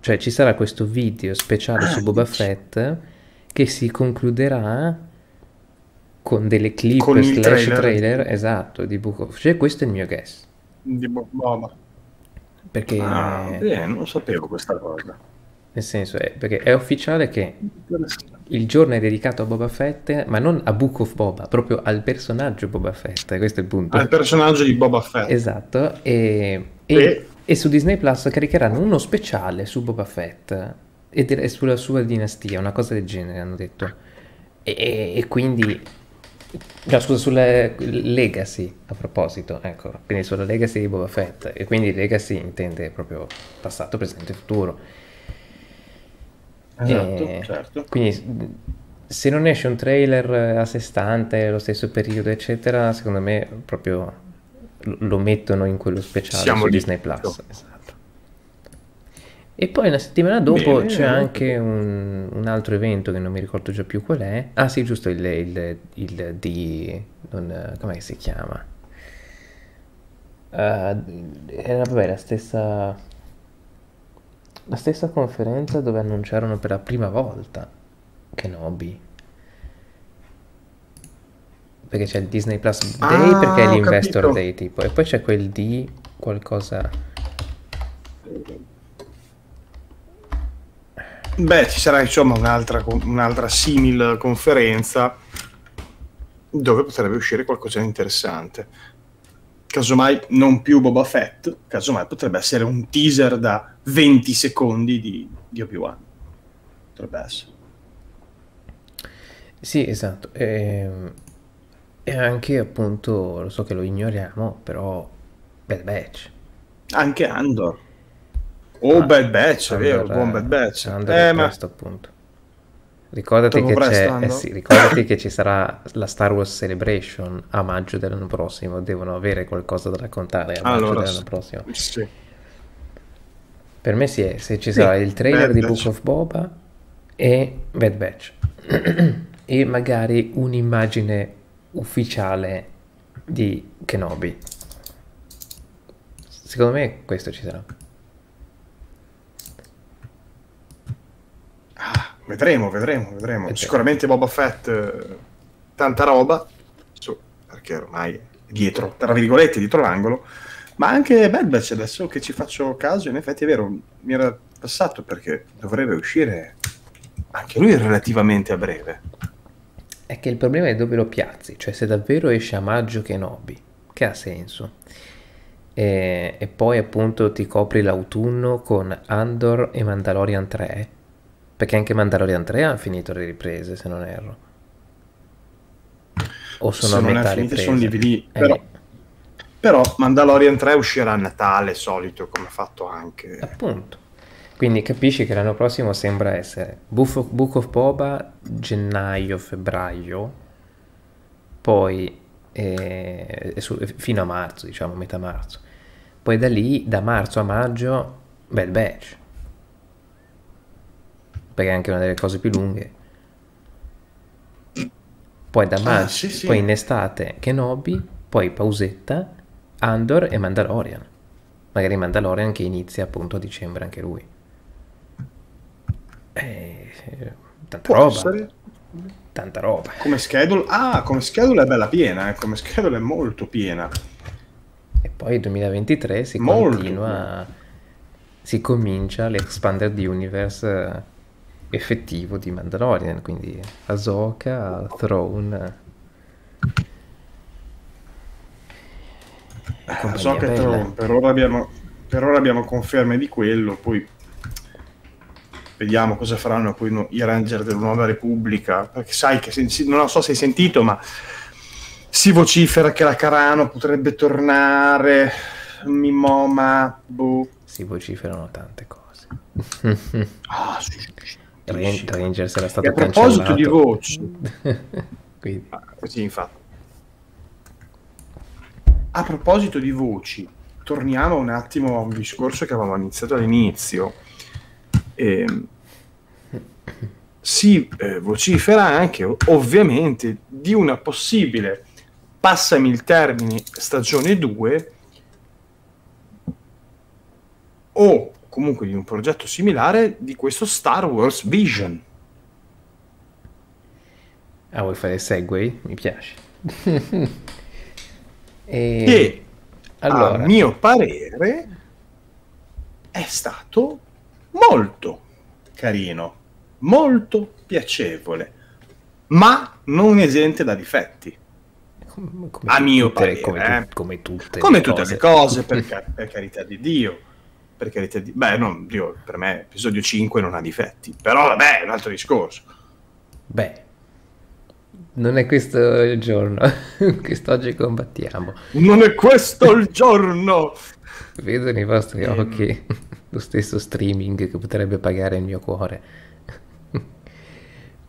Cioè ci sarà questo video speciale ah, su Boba Fett... che si concluderà con delle clip con slash trailer. trailer esatto di Book of, cioè questo è il mio guess di Boba, perché ah, eh, non sapevo questa cosa, nel senso è, perché è ufficiale che il giorno è dedicato a Boba Fett, ma non a Book of Boba, proprio al personaggio Boba Fett, questo è il punto, al personaggio di Boba Fett, esatto. e, e, e... e su Disney Plus caricheranno uno speciale su Boba Fett e sulla sua dinastia, una cosa del genere hanno detto, e, e, e quindi no, scusa, sulla Legacy, a proposito, ecco, quindi sulla Legacy di Boba Fett, e quindi Legacy intende proprio passato, presente e futuro, esatto, e, certo. Quindi se non esce un trailer a sé stante, lo stesso periodo eccetera, secondo me proprio lo mettono in quello speciale. Siamo su Disney Plus, esatto. E poi una settimana dopo c'è anche un, un altro evento che non mi ricordo già più qual è. Ah sì, giusto, il, il, il di... non, com'è si chiama? Uh, era vabbè, la stessa... la stessa conferenza dove annunciarono per la prima volta Kenobi. Perché c'è il Disney Plus Day, ah, perché è l'Investor Day tipo. E poi c'è quel di qualcosa... Beh, ci sarà insomma un'altra un'altra simile conferenza dove potrebbe uscire qualcosa di interessante. Casomai non più Boba Fett, casomai potrebbe essere un teaser da venti secondi di, di Obi-Wan. Potrebbe essere. Sì, esatto. E, e anche appunto, lo so che lo ignoriamo, però Bad Batch. Anche Andor. Oh, ah, Bad Batch, è vero, buon Bad Batch. Eh, ma... presto, appunto. Ricordati, che, presto, eh sì, ricordati che ci sarà la Star Wars Celebration a maggio dell'anno prossimo. Devono avere qualcosa da raccontare a maggio allora, dell'anno prossimo. Sì. Per me sì, è, se ci sarà sì, il trailer Bad di Book of Boba e Bad Batch. E magari un'immagine ufficiale di Kenobi. Secondo me questo ci sarà. Ah, vedremo, vedremo, vedremo. Okay. Sicuramente Boba Fett, eh, tanta roba, so, perché ormai è dietro, tra virgolette, dietro l'angolo, ma anche Bad Batch, adesso che ci faccio caso, in effetti è vero, mi era passato perché dovrebbe uscire anche lui relativamente a breve. È che il problema è dove lo piazzi, cioè se davvero esce a maggio Kenobi, che ha senso. E, e poi appunto ti copri l'autunno con Andor e Mandalorian tre, perché anche Mandalorian tre ha finito le riprese, se non erro. O sono se a metà finito, riprese. Sono lì, eh. però, però Mandalorian tre uscirà a Natale, solito, come ha fatto anche... Appunto. Quindi capisci che l'anno prossimo sembra essere Book of Boba, gennaio-febbraio, poi eh, fino a marzo, diciamo, metà marzo. Poi da lì, da marzo a maggio, Bad Batch. perché è anche una delle cose più lunghe. Poi da March, ah, sì, sì. poi in estate Kenobi, poi pausetta, Andor e Mandalorian. Magari Mandalorian che inizia appunto a dicembre anche lui. Eh, tanta Può roba. Essere? Tanta roba. Come schedule? Ah, come schedule è bella piena, eh. come schedule è molto piena. E poi il duemilaventitré si molto. continua, si comincia l'Expanded Universe effettivo di Mandalorian, quindi Ahsoka, Throne... Eh, so che Tron, per, ora abbiamo, per ora abbiamo conferme di quello, poi vediamo cosa faranno poi no, i Ranger della Nuova Repubblica, perché sai che se, non so se hai sentito, ma si vocifera che la Carano potrebbe tornare, Mimoma, boh. Si vociferano tante cose. ah, sì, sì, sì, sì. Ranger sarà stato cancellato. A proposito di voci, Quindi. Ah, sì, infatti. A proposito di voci, torniamo un attimo a un discorso che avevamo iniziato all'inizio. Eh, si eh, vocifera anche, ovviamente, di una possibile, passami il termine, stagione due, o comunque di un progetto similare di questo Star Wars Vision. Ah, vuoi fare segue? Mi piace. E che, allora, a mio parere, è stato molto carino, molto piacevole, ma non esente da difetti, come, come a mio tutte, parere. Come, tu, come tutte, come le, tutte cose. le cose, per, car per carità di Dio. Per carità di... Beh, non, Dio, per me episodio cinque non ha difetti, però vabbè, è un altro discorso. Beh. Non è questo il giorno, quest'oggi combattiamo. Non è questo il giorno! Vedo nei vostri mm. occhi lo stesso streaming che potrebbe pagare il mio cuore.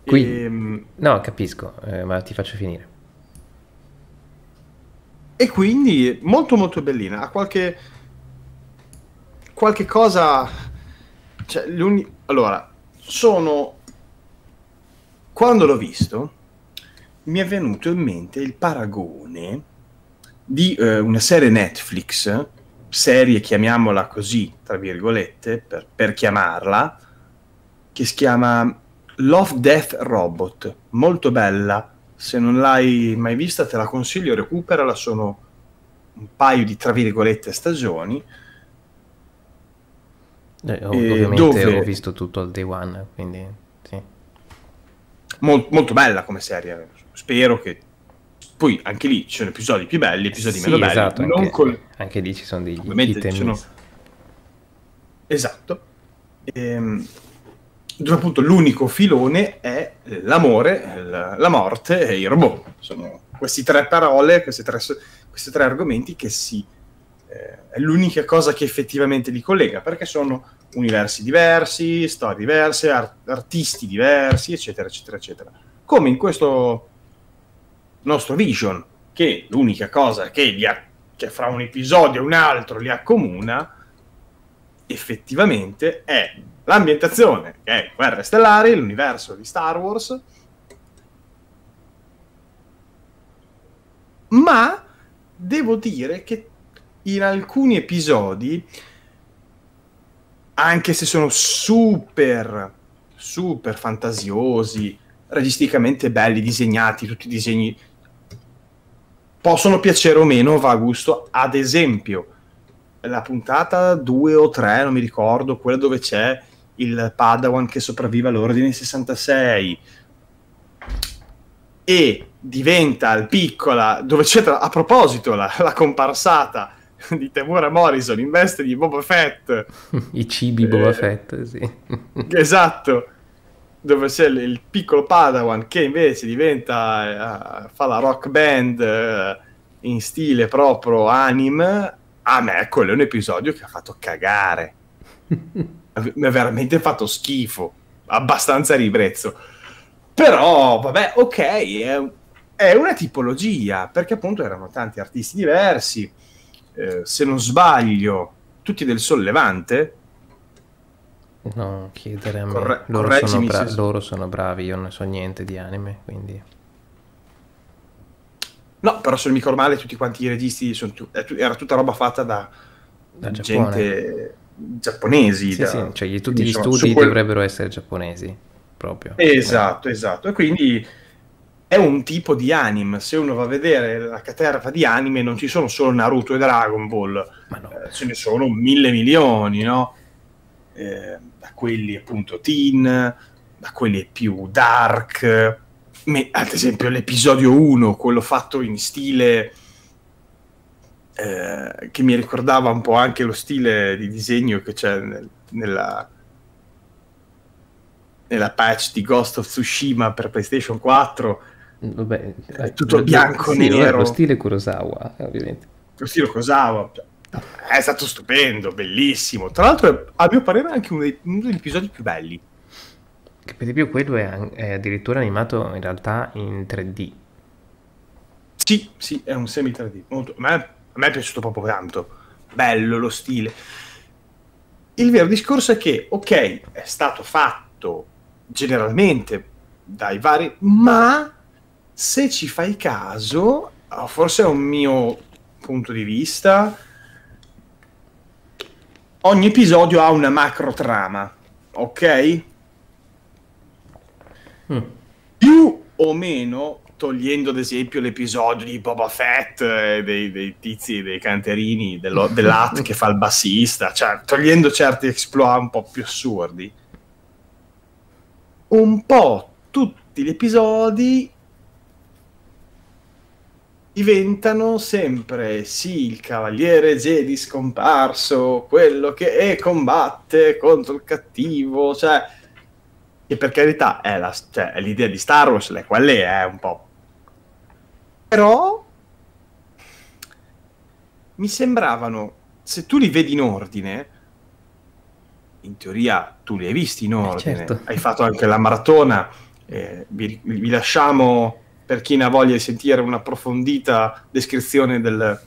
Qui... E... No, capisco, eh, ma ti faccio finire. E quindi, molto molto bellina. Ha qualche... qualche cosa... Cioè, gli uni... Allora, sono... Quando l'ho visto... mi è venuto in mente il paragone di eh, una serie Netflix, serie chiamiamola così, tra virgolette, per, per chiamarla, che si chiama Love Death Robot, molto bella, se non l'hai mai vista te la consiglio, recuperala, sono un paio di, tra virgolette, stagioni. Eh, ovviamente dove... ho visto tutto al day one, quindi sì. Mol molto bella come serie. Spero che... Poi anche lì ci sono episodi più belli, episodi sì, meno belli. Esatto, non anche, col... anche lì ci sono degli item. Sono... Esatto. Ehm, dove appunto l'unico filone è l'amore, la, la morte e il robot. Sono queste tre parole, questi tre, questi tre argomenti che si... Eh, è l'unica cosa che effettivamente li collega, perché sono universi diversi, storie diverse, art artisti diversi, eccetera, eccetera, eccetera. Come in questo nostro Vision, che l'unica cosa che, li ha, che fra un episodio e un altro li accomuna, effettivamente, è l'ambientazione, che è Guerre Stellari, l'universo di Star Wars, ma devo dire che in alcuni episodi, anche se sono super, super fantasiosi, registicamente belli, disegnati, tutti i disegni possono piacere o meno, va a gusto. Ad esempio la puntata due o tre, non mi ricordo, quella dove c'è il Padawan che sopravvive all'Ordine sessantasei e diventa il piccola, dove c'è a proposito la, la comparsata di Temura Morrison in veste di Boba Fett, i cibi eh, Boba Fett, sì. Esatto, dove c'è il piccolo Padawan che invece diventa uh, fa la rock band uh, in stile proprio anime. A me quello è un episodio che ha fatto cagare. Mi ha veramente fatto schifo, abbastanza ribrezzo, però vabbè, ok, è, è una tipologia, perché appunto erano tanti artisti diversi, eh, se non sbaglio tutti del Sollevante. no, chiedere a me. Corre loro, sono bra se... loro sono bravi, io non so niente di anime, quindi... No, però se non mi ricordo male tutti quanti i registi sono tu era tutta roba fatta da, da gente giapponesi. Sì, da... sì, cioè gli, tutti gli insomma, studi quel... dovrebbero essere giapponesi, proprio. Esatto, eh. esatto. E quindi è un tipo di anime. Se uno va a vedere la caterva di anime non ci sono solo Naruto e Dragon Ball, ma no. eh, ce ne sono mille milioni, no? Eh, da quelli appunto teen, da quelli più dark... Ad esempio l'episodio uno, quello fatto in stile eh, che mi ricordava un po' anche lo stile di disegno che c'è nel, nella, nella patch di Ghost of Tsushima per PlayStation quattro. Vabbè, è tutto bianco e sì, nero. Lo stile Kurosawa, ovviamente. Lo stile Kurosawa è stato stupendo, bellissimo. Tra l'altro, a mio parere, è anche uno dei, uno degli episodi più belli. Che per di più quello è, è addirittura animato in realtà in tre D. Sì, sì, è un semi tre D. Molto, a, me, a me è piaciuto proprio tanto. Bello lo stile. Il vero discorso è che, ok, è stato fatto generalmente dai vari, ma se ci fai caso, forse è un mio punto di vista, ogni episodio ha una macro trama, ok? Mm. Più o meno, togliendo ad esempio l'episodio di Boba Fett eh, dei, dei tizi, dei canterini dell'Hat che fa il bassista, cioè togliendo certi exploit un po' più assurdi, un po' tutti gli episodi diventano sempre sì il cavaliere Jedi scomparso, quello che è, combatte contro il cattivo, cioè che per carità è l'idea cioè, di Star Wars, è quella è eh, un po'. Però mi sembravano, se tu li vedi in ordine, in teoria tu li hai visti in ordine, certo. Hai fatto anche la maratona, eh, vi, vi lasciamo, per chi ne ha voglia di sentire un'approfondita descrizione del,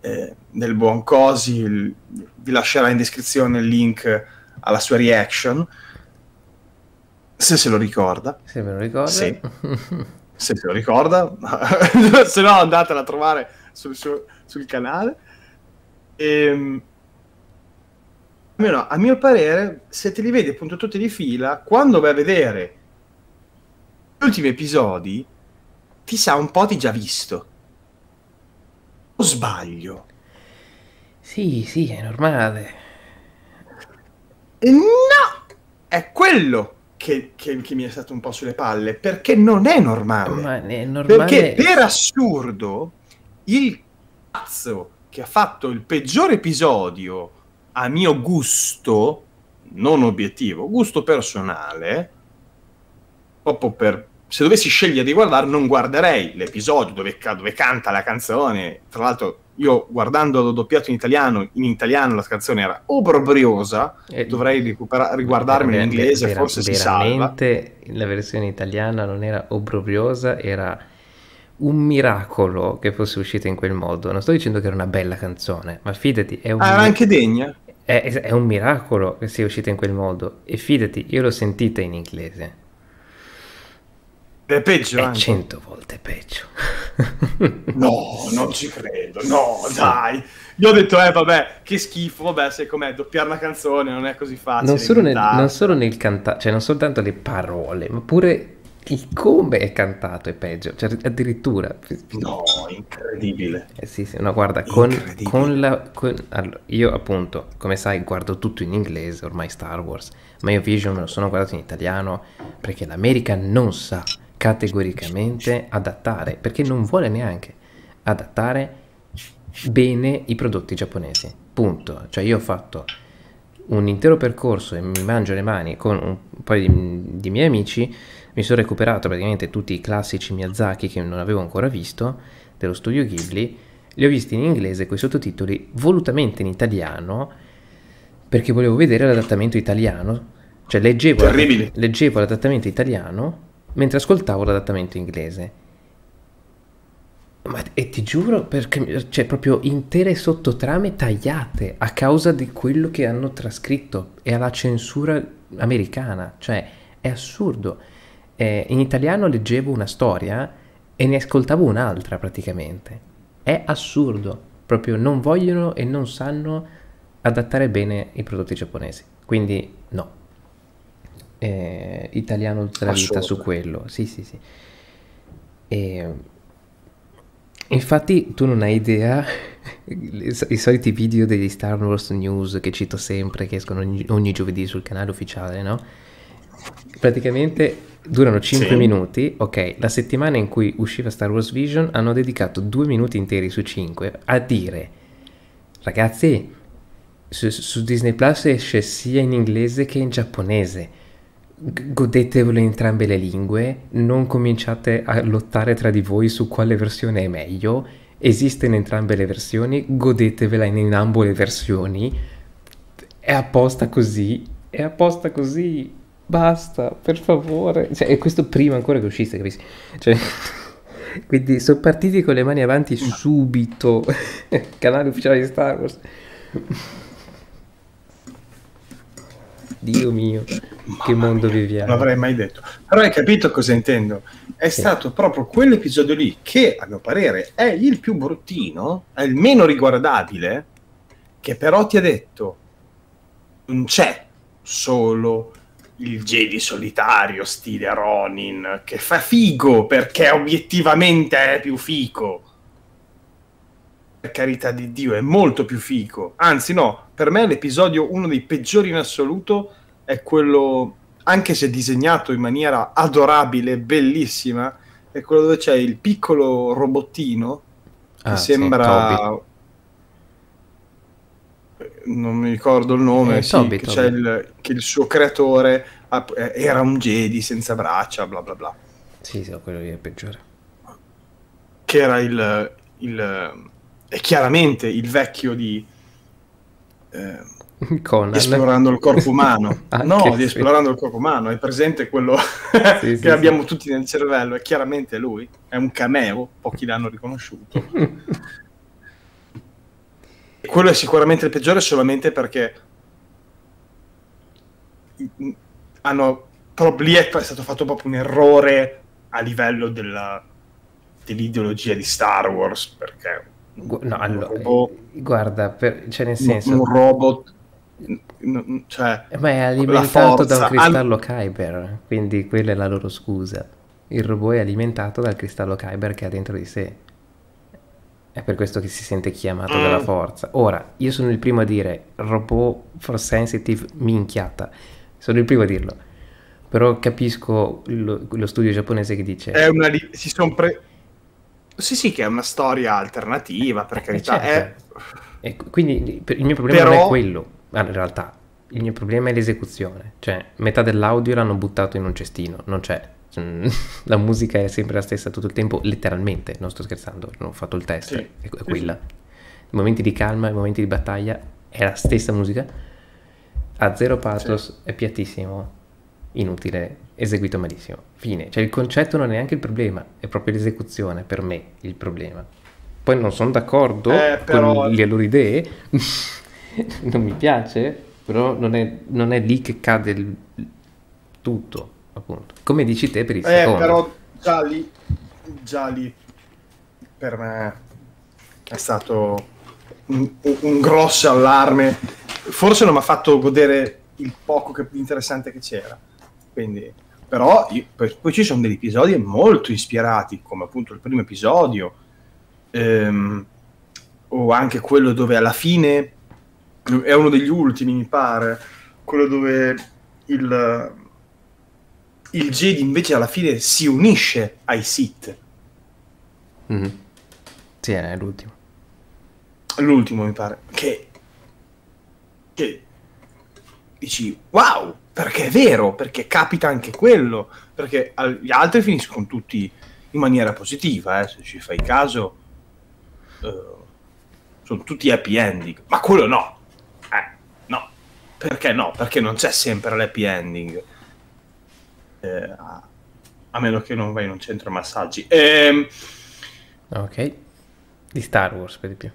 eh, del buon Cosi, il, vi lascerà in descrizione il link alla sua reaction. Se se lo ricorda. Se me lo ricorda. Sì. Se se lo ricorda. Se no andatela a trovare sul, suo, sul canale. E, almeno a mio parere, se te li vedi appunto tutti di fila, quando vai a vedere gli ultimi episodi, ti sa un po' di già visto. O sbaglio? Sì, sì, è normale. E no! È quello! Che, che, che mi è stato un po' sulle palle, perché non è normale, ma è normale. Perché per assurdo il cazzo che ha fatto il peggior episodio a mio gusto, non obiettivo, gusto personale, proprio per, se dovessi scegliere di guardare non guarderei l'episodio dove, dove canta la canzone, tra l'altro io guardando l'ho doppiato in italiano, in italiano la canzone era obbrobriosa, eh, dovrei riguardarmi in inglese, vera, forse si salva. La versione italiana non era obbrobriosa, era un miracolo che fosse uscita in quel modo. Non sto dicendo che era una bella canzone, ma fidati, è un ah, anche degna. È, è un miracolo che sia uscita in quel modo, e fidati, io l'ho sentita in inglese. È peggio, è cento volte peggio. No, non ci credo. No, sì. Dai. Io ho detto, eh, vabbè, che schifo. Vabbè, se com'è, doppiare una canzone non è così facile. Non solo nel, non solo nel cantare, cioè non soltanto le parole, ma pure il come è cantato è peggio. Cioè, addirittura. No, incredibile. Eh, sì, sì, no, guarda, con, con la... Con, allora, io appunto, come sai, guardo tutto in inglese, ormai Star Wars, ma io Vision me lo sono guardato in italiano, perché l'America non sa categoricamente adattare, perché non vuole neanche adattare bene i prodotti giapponesi, punto. Cioè io ho fatto un intero percorso e mi mangio le mani con un paio di, di miei amici, mi sono recuperato praticamente tutti i classici Miyazaki che non avevo ancora visto dello studio Ghibli, li ho visti in inglese con i sottotitoli, volutamente in italiano perché volevo vedere l'adattamento italiano, cioè leggevo, leggevo l'adattamento italiano mentre ascoltavo l'adattamento inglese. Ma, e ti giuro, perché c'è proprio intere sottotrame tagliate a causa di quello che hanno trascritto e alla censura americana, cioè è assurdo. Eh, in italiano leggevo una storia e ne ascoltavo un'altra praticamente, è assurdo, proprio non vogliono e non sanno adattare bene i prodotti giapponesi, quindi no, eh, italiano tutta la vita su quello, sì sì sì. E infatti tu non hai idea, i soliti video degli Star Wars News che cito sempre, che escono ogni, ogni giovedì sul canale ufficiale, no? Praticamente durano cinque sì. minuti, ok, la settimana in cui usciva Star Wars Vision hanno dedicato due minuti interi su cinque a dire, ragazzi, su, su Disney Plus esce sia in inglese che in giapponese. Godetevelo in entrambe le lingue, non cominciate a lottare tra di voi su quale versione è meglio, esiste in entrambe le versioni, godetevela in, in ambo le versioni, è apposta così, è apposta così, basta, per favore, cioè, e questo prima ancora che uscisse, capisci? Cioè, quindi sono partiti con le mani avanti subito, canale ufficiale di Star Wars. Dio mio, mamma che mondo mia, viviamo. Non l'avrei mai detto. Però hai capito cosa intendo? È sì. stato proprio quell'episodio lì che, a mio parere, è il più bruttino, è il meno riguardabile, che però ti ha detto non c'è solo il Jedi solitario stile Ronin, che fa figo perché obiettivamente è più figo. Per carità di Dio, è molto più figo. Anzi no, per me l'episodio uno dei peggiori in assoluto è quello, anche se disegnato in maniera adorabile, bellissima, è quello dove c'è il piccolo robottino che ah, sembra sì, non mi ricordo il nome, eh, sì, Toby, che, Toby. Il, che il suo creatore era un Jedi senza braccia, bla bla bla. Sì, sì, quello lì è peggiore. Che era il... il è chiaramente il vecchio di eh, Conan, esplorando il corpo umano. No, di esplorando sì. il corpo umano, è presente quello sì, che sì, abbiamo sì. tutti nel cervello, è chiaramente lui, è un cameo, pochi l'hanno riconosciuto. Quello è sicuramente il peggiore solamente perché hanno proprio lì è stato fatto proprio un errore a livello dell'ideologia dell di Star Wars, perché no, allora, robot, guarda, per, cioè nel senso un robot, cioè, ma è alimentato da un cristallo al... Kyber, quindi quella è la loro scusa. Il robot è alimentato dal cristallo Kyber che ha dentro di sé, è per questo che si sente chiamato mm. dalla forza. Ora, io sono il primo a dire robot force sensitive minchiata, sono il primo a dirlo, però capisco lo, lo studio giapponese che dice è una li... si sono pre... Sì, sì, che è una storia alternativa, per carità. Certo. È... E quindi il mio problema però... non è quello, allora, in realtà. Il mio problema è l'esecuzione. Cioè, metà dell'audio l'hanno buttato in un cestino, non c'è. La musica è sempre la stessa tutto il tempo, letteralmente, non sto scherzando, non ho fatto il test, sì. è, è quella. Sì, sì. I momenti di calma, i momenti di battaglia, è la stessa musica. A zero pathos, sì. è piattissimo, inutile, eseguito malissimo, fine. Cioè il concetto non è neanche il problema, è proprio l'esecuzione per me il problema. Poi non sono d'accordo eh, però... con le loro idee, non mi piace, però non è, non è lì che cade il... tutto, appunto. Come dici te per il eh, secondo. Però già lì, già lì per me è stato un, un grosso allarme, forse non mi ha fatto godere il poco che, interessante che c'era. Quindi, però io, poi, poi ci sono degli episodi molto ispirati, come appunto il primo episodio, ehm, o anche quello dove alla fine, è uno degli ultimi mi pare, quello dove il, il Jedi invece alla fine si unisce ai Sith. Mm-hmm. Sì, è l'ultimo. L'ultimo mi pare, che, che dici, wow! Perché è vero, perché capita anche quello, perché gli altri finiscono tutti in maniera positiva, eh, se ci fai caso, uh, sono tutti happy ending, ma quello no, eh, no, perché no? Perché non c'è sempre l'happy ending, eh, a meno che non vai in un centro massaggi. Eh, Ok. Di Star Wars, per di più.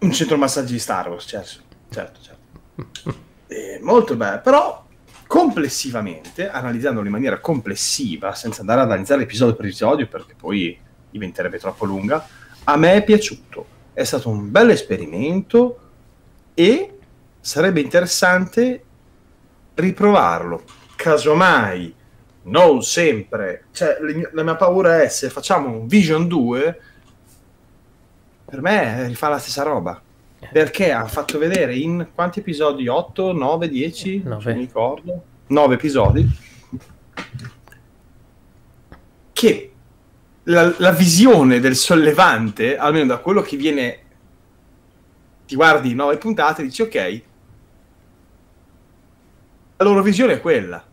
Un centro massaggi di Star Wars, certo. Certo, certo. E molto bello, però complessivamente, analizzandolo in maniera complessiva, senza andare ad analizzare episodio per episodio, perché poi diventerebbe troppo lunga, a me è piaciuto. È stato un bel esperimento e sarebbe interessante riprovarlo. Casomai, non sempre. Cioè, la mia paura è, se facciamo un Vision due, per me rifà la stessa roba. Perché ha fatto vedere in quanti episodi? otto, nove, dieci? Non mi ricordo. nove episodi. Che la, la visione del sollevante, almeno da quello che viene... Ti guardi nove puntate e dici ok, la loro visione è quella.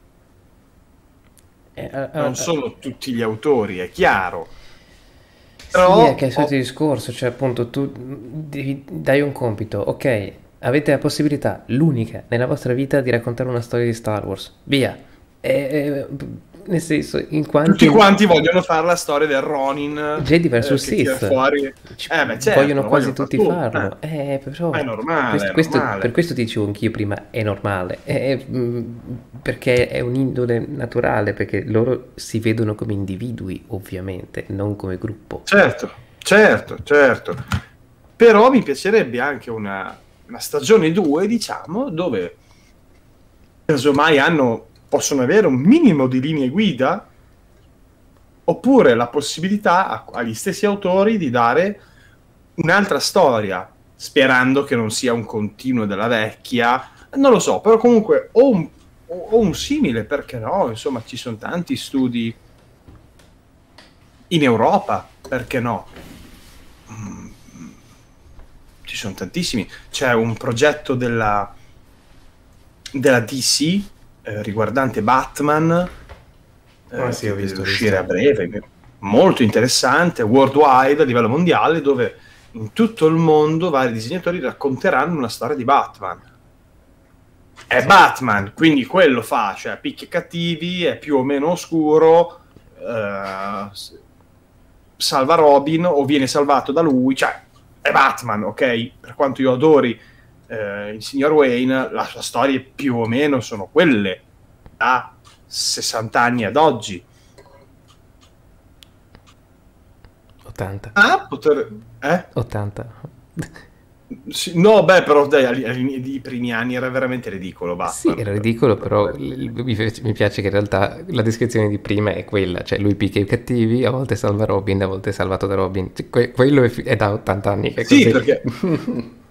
Eh, eh, non sono eh, tutti gli autori, è chiaro. Però... Sì, è che è il solito discorso, cioè appunto tu dai un compito, ok, avete la possibilità, l'unica nella vostra vita, di raccontare una storia di Star Wars, via. E, e, nel senso, in quanti... Tutti quanti vogliono fare la storia del Ronin, Jedi versus eh, Sith, fuori... eh, beh, certo, vogliono quasi tutti tutto. farlo, eh. Eh, però è normale, questo, è questo, normale. Per questo ti dicevo anch'io prima, è normale, è, perché è un'indole naturale, perché loro si vedono come individui, ovviamente, non come gruppo. Certo, certo, certo, però mi piacerebbe anche una, una stagione due, diciamo, dove casomai hanno... possono avere un minimo di linee guida, oppure la possibilità agli stessi autori di dare un'altra storia, sperando che non sia un continuo della vecchia, non lo so, però comunque o un, o un simile, perché no? Insomma, ci sono tanti studi in Europa, perché no? Ci sono tantissimi. C'è un progetto della, della D C, riguardante Batman, eh, eh, sì, che ho visto uscire visto. a breve, molto interessante, worldwide, a livello mondiale, dove in tutto il mondo vari disegnatori racconteranno una storia di Batman. È sì. Batman, quindi quello fa, cioè picchi e cattivi, è più o meno oscuro, eh, salva Robin o viene salvato da lui, cioè è Batman, ok? Per quanto io adori Uh, il signor Wayne, la sua storia più o meno sono quelle da sessanta anni ad oggi, ottanta. Ah, poter... eh? ottanta. Sì, no, beh, però dai, i primi anni era veramente ridicolo. Batman. Sì, era ridicolo, però mi piace che in realtà la descrizione di prima è quella, cioè lui picchia i cattivi, a volte salva Robin, a volte è salvato da Robin, cioè, que quello è, è da ottanta anni. È sì, perché...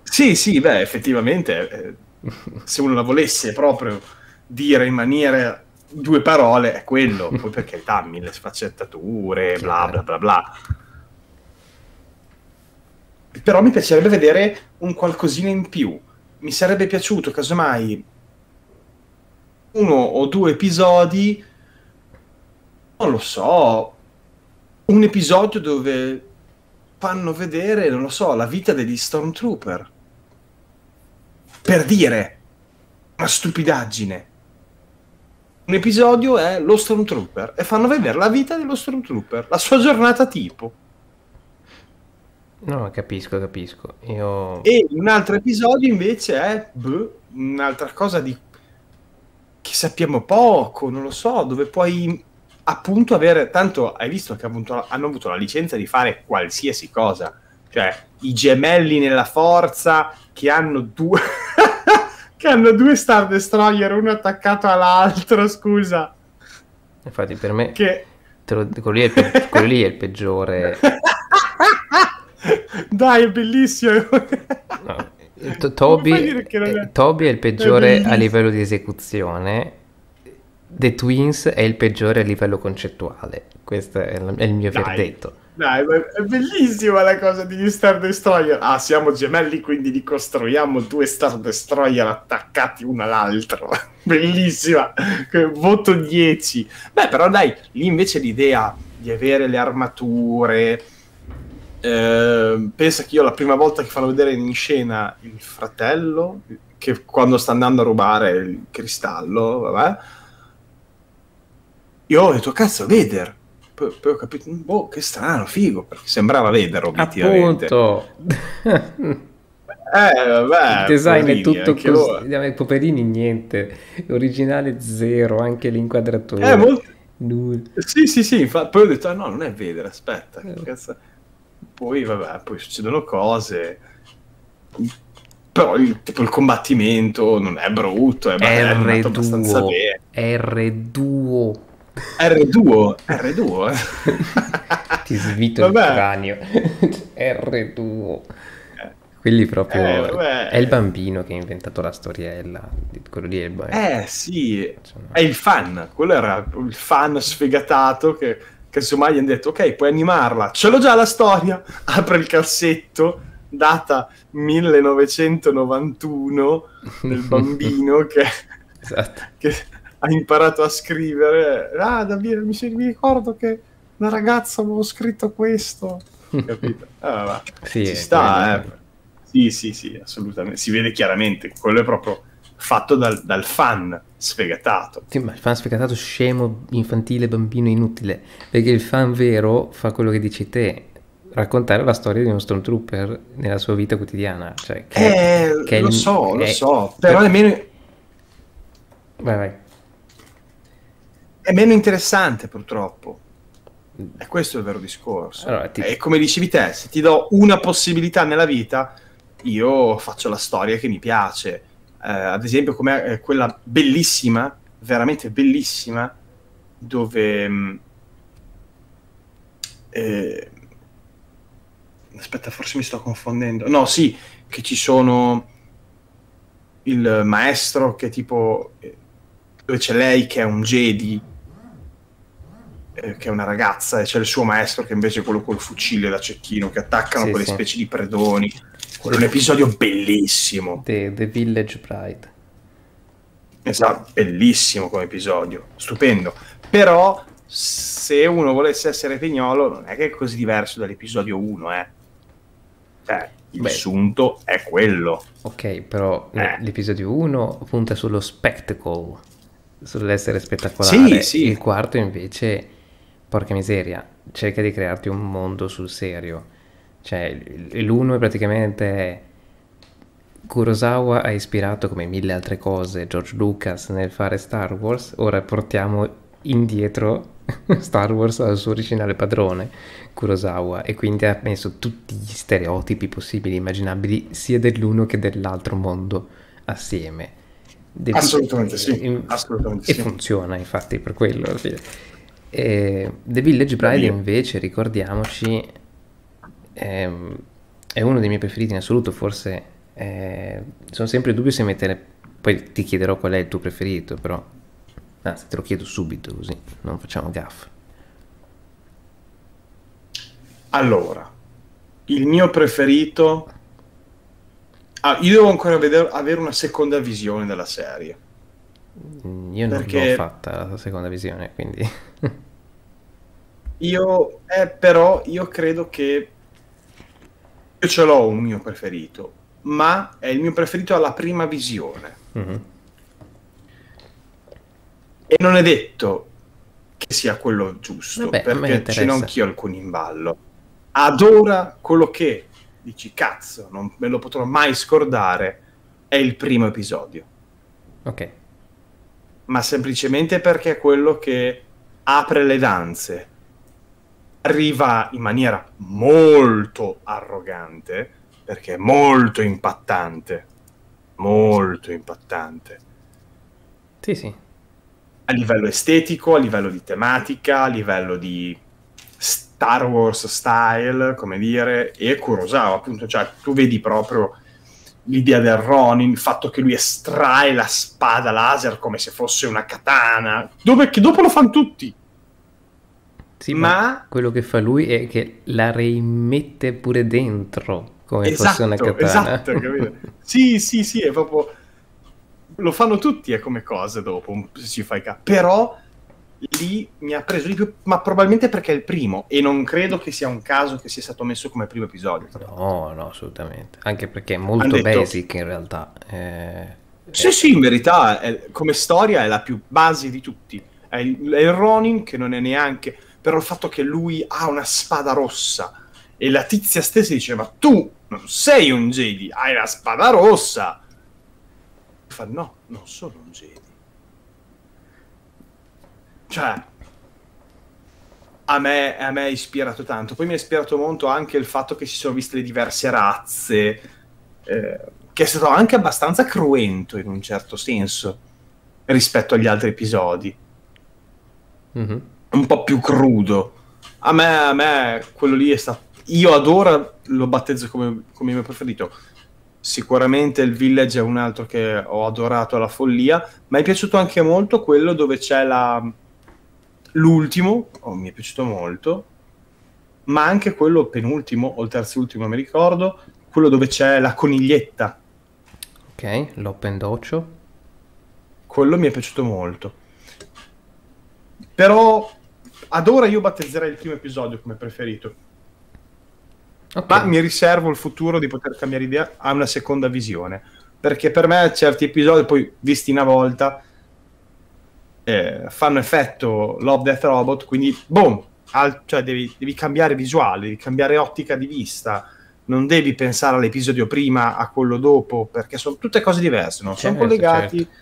Sì, sì, beh, effettivamente, eh, se uno la volesse proprio dire in maniera due parole, è quello. Poi per carità, mille sfaccettature, bla bla bla bla. Però mi piacerebbe vedere un qualcosina in più. Mi sarebbe piaciuto, casomai, uno o due episodi, non lo so, un episodio dove fanno vedere, non lo so, la vita degli Stormtrooper. Per dire una stupidaggine, un episodio è lo Stormtrooper e fanno vedere la vita dello Stormtrooper, la sua giornata tipo. No, capisco, capisco. Io... E un altro episodio invece è un'altra cosa di... che sappiamo poco, non lo so, dove poi appunto avere... Tanto hai visto che appunto hanno avuto la licenza di fare qualsiasi cosa, cioè i gemelli nella forza che hanno due che hanno due Star Destroyer uno attaccato all'altro, scusa. Infatti per me che... te lo, quello, lì è pe... quello lì è il peggiore. Dai, è bellissimo. No. Toby, è... Toby è il peggiore a livello di esecuzione, The Twins è il peggiore a livello concettuale. Questo è il mio dai, verdetto. Dai, è bellissima la cosa degli Star Destroyer. Ah, siamo gemelli, quindi li costruiamo due Star Destroyer attaccati uno all'altro. Bellissima. Voto dieci. Beh, però dai, lì invece l'idea di avere le armature... Eh, pensa che io la prima volta che fanno vedere in scena il fratello, che quando sta andando a rubare il cristallo, vabbè... Io ho detto, cazzo, Vader, poi, poi ho capito, boh, che strano, figo, perché sembrava vederlo obiettivamente. Appunto. Eh, vabbè, il design poverini, è tutto così, i poverini niente, l'originale zero, anche l'inquadratura. Eh, molto... Sì, sì, sì, infatti, poi ho detto, ah, no, non è vedere, aspetta. Eh. Cazzo... Poi, vabbè, poi succedono cose, però il, tipo, il combattimento non è brutto, è, è andato abbastanza bene. R due. R due? R due? Ti svito vabbè. Il cranio. R due. Quelli proprio eh, è il bambino che ha inventato la storiella, quello lì è il bambino. Eh sì, cioè, no. È il fan, quello era il fan sfegatato che, che insomma gli hanno detto ok puoi animarla, ce l'ho già la storia, apre il cassetto, data millenovecentonovantuno, del bambino che, esatto. Che ha imparato a scrivere, ah davvero mi, mi ricordo che una ragazza avevo scritto questo, capito? Ah, sì, ci sta eh. Sì, sì, sì, assolutamente. Si vede chiaramente, quello è proprio fatto dal, dal fan sfegatato. Sì, ma il fan sfegatato scemo, infantile, bambino, inutile. Perché il fan vero fa quello che dici te, raccontare la storia di uno stormtrooper nella sua vita quotidiana. Cioè, che, eh, che lo il, so, lo è, so, però, però è meno... Vai, vai. È meno interessante, purtroppo. E questo è il vero discorso. Allora, ti... E come dicevi te, se ti do una possibilità nella vita... Io faccio la storia che mi piace, eh, ad esempio come eh, quella bellissima, veramente bellissima, dove mh, eh, aspetta, forse mi sto confondendo, no sì, che ci sono il maestro che tipo eh, dove c'è lei che è un Jedi, eh, che è una ragazza, e c'è il suo maestro che invece è quello col fucile da cecchino, che attaccano sì, quelle sì. specie di predoni. Quello è un episodio bellissimo. The, The Village Bride. Esatto, bellissimo come episodio, stupendo. Però se uno volesse essere pignolo non è che è così diverso dall'episodio uno, eh. Cioè, il Beh. Sunto è quello. Ok, però eh. l'episodio uno punta sullo spectacle, sull'essere spettacolare. Sì, sì. Il quarto invece, porca miseria, cerca di crearti un mondo sul serio. Cioè, l'uno è praticamente Kurosawa ha ispirato come mille altre cose George Lucas nel fare Star Wars, ora portiamo indietro Star Wars al suo originale padrone Kurosawa, e quindi ha messo tutti gli stereotipi possibili e immaginabili sia dell'uno che dell'altro mondo assieme. Devi... Assolutamente sì, assolutamente e sì. funziona infatti per quello. E The Village Bride invece, ricordiamoci, è uno dei miei preferiti in assoluto, forse eh, sono sempre in dubbio se mettere, poi ti chiederò qual è il tuo preferito, però anzi te lo chiedo subito così non facciamo gaffe. Allora, il mio preferito, ah, io devo ancora vedere, avere una seconda visione della serie, io perché... non l'ho fatta la seconda visione, quindi io eh, però io credo che io ce l'ho un mio preferito, ma è il mio preferito alla prima visione. Mm-hmm. E non è detto che sia quello giusto. Vabbè, perché ce n'ho anch'io alcuni in ballo. Ad ora quello che dici, cazzo, non me lo potrò mai scordare, è il primo episodio. Ok. Ma semplicemente perché è quello che apre le danze. Arriva in maniera molto arrogante, perché è molto impattante, molto impattante. Sì, sì. A livello estetico, a livello di tematica, a livello di Star Wars style, come dire, e Kurosawa, appunto, cioè tu vedi proprio l'idea del Ronin, il fatto che lui estrae la spada laser come se fosse una katana, dove, che dopo lo fanno tutti. Sì, ma, ma quello che fa lui è che la rimette pure dentro come esatto, fosse una katana. Esatto, capito? Sì, sì, sì, è proprio lo fanno tutti è come cosa dopo, se ci fai caso. Però lì mi ha preso di più, ma probabilmente perché è il primo e non credo che sia un caso che sia stato messo come primo episodio. No, no, assolutamente. Anche perché è molto detto, basic in realtà. Eh, sì, è... sì, in verità è, come storia è la più base di tutti. È il, è il Ronin che non è neanche però il fatto che lui ha una spada rossa e la tizia stessa dice ma tu non sei un Jedi, hai la spada rossa, e fa no, non sono un Jedi. Cioè a me, a me ha ispirato tanto. Poi mi ha ispirato molto anche il fatto che si sono viste le diverse razze, eh, che è stato anche abbastanza cruento in un certo senso rispetto agli altri episodi, mm-hmm. un po' più crudo. A me, a me quello lì è stato... Io ad ora lo battezzo come, come mio preferito. Sicuramente il Village è un altro che ho adorato alla follia. Mi è piaciuto anche molto quello dove c'è la... l'ultimo, oh, mi è piaciuto molto, ma anche quello penultimo o il terzultimo, mi ricordo, quello dove c'è la coniglietta. Ok, l'open doccio. Quello mi è piaciuto molto. Però ad ora io battezzerei il primo episodio come preferito. Okay. Ma mi riservo il futuro di poter cambiare idea a una seconda visione, perché per me certi episodi poi visti una volta eh, fanno effetto Love Death Robot, quindi boom, al, cioè devi, devi cambiare visuale, devi cambiare ottica di vista, non devi pensare all'episodio prima a quello dopo, perché sono tutte cose diverse, non certo, sono collegati, certo.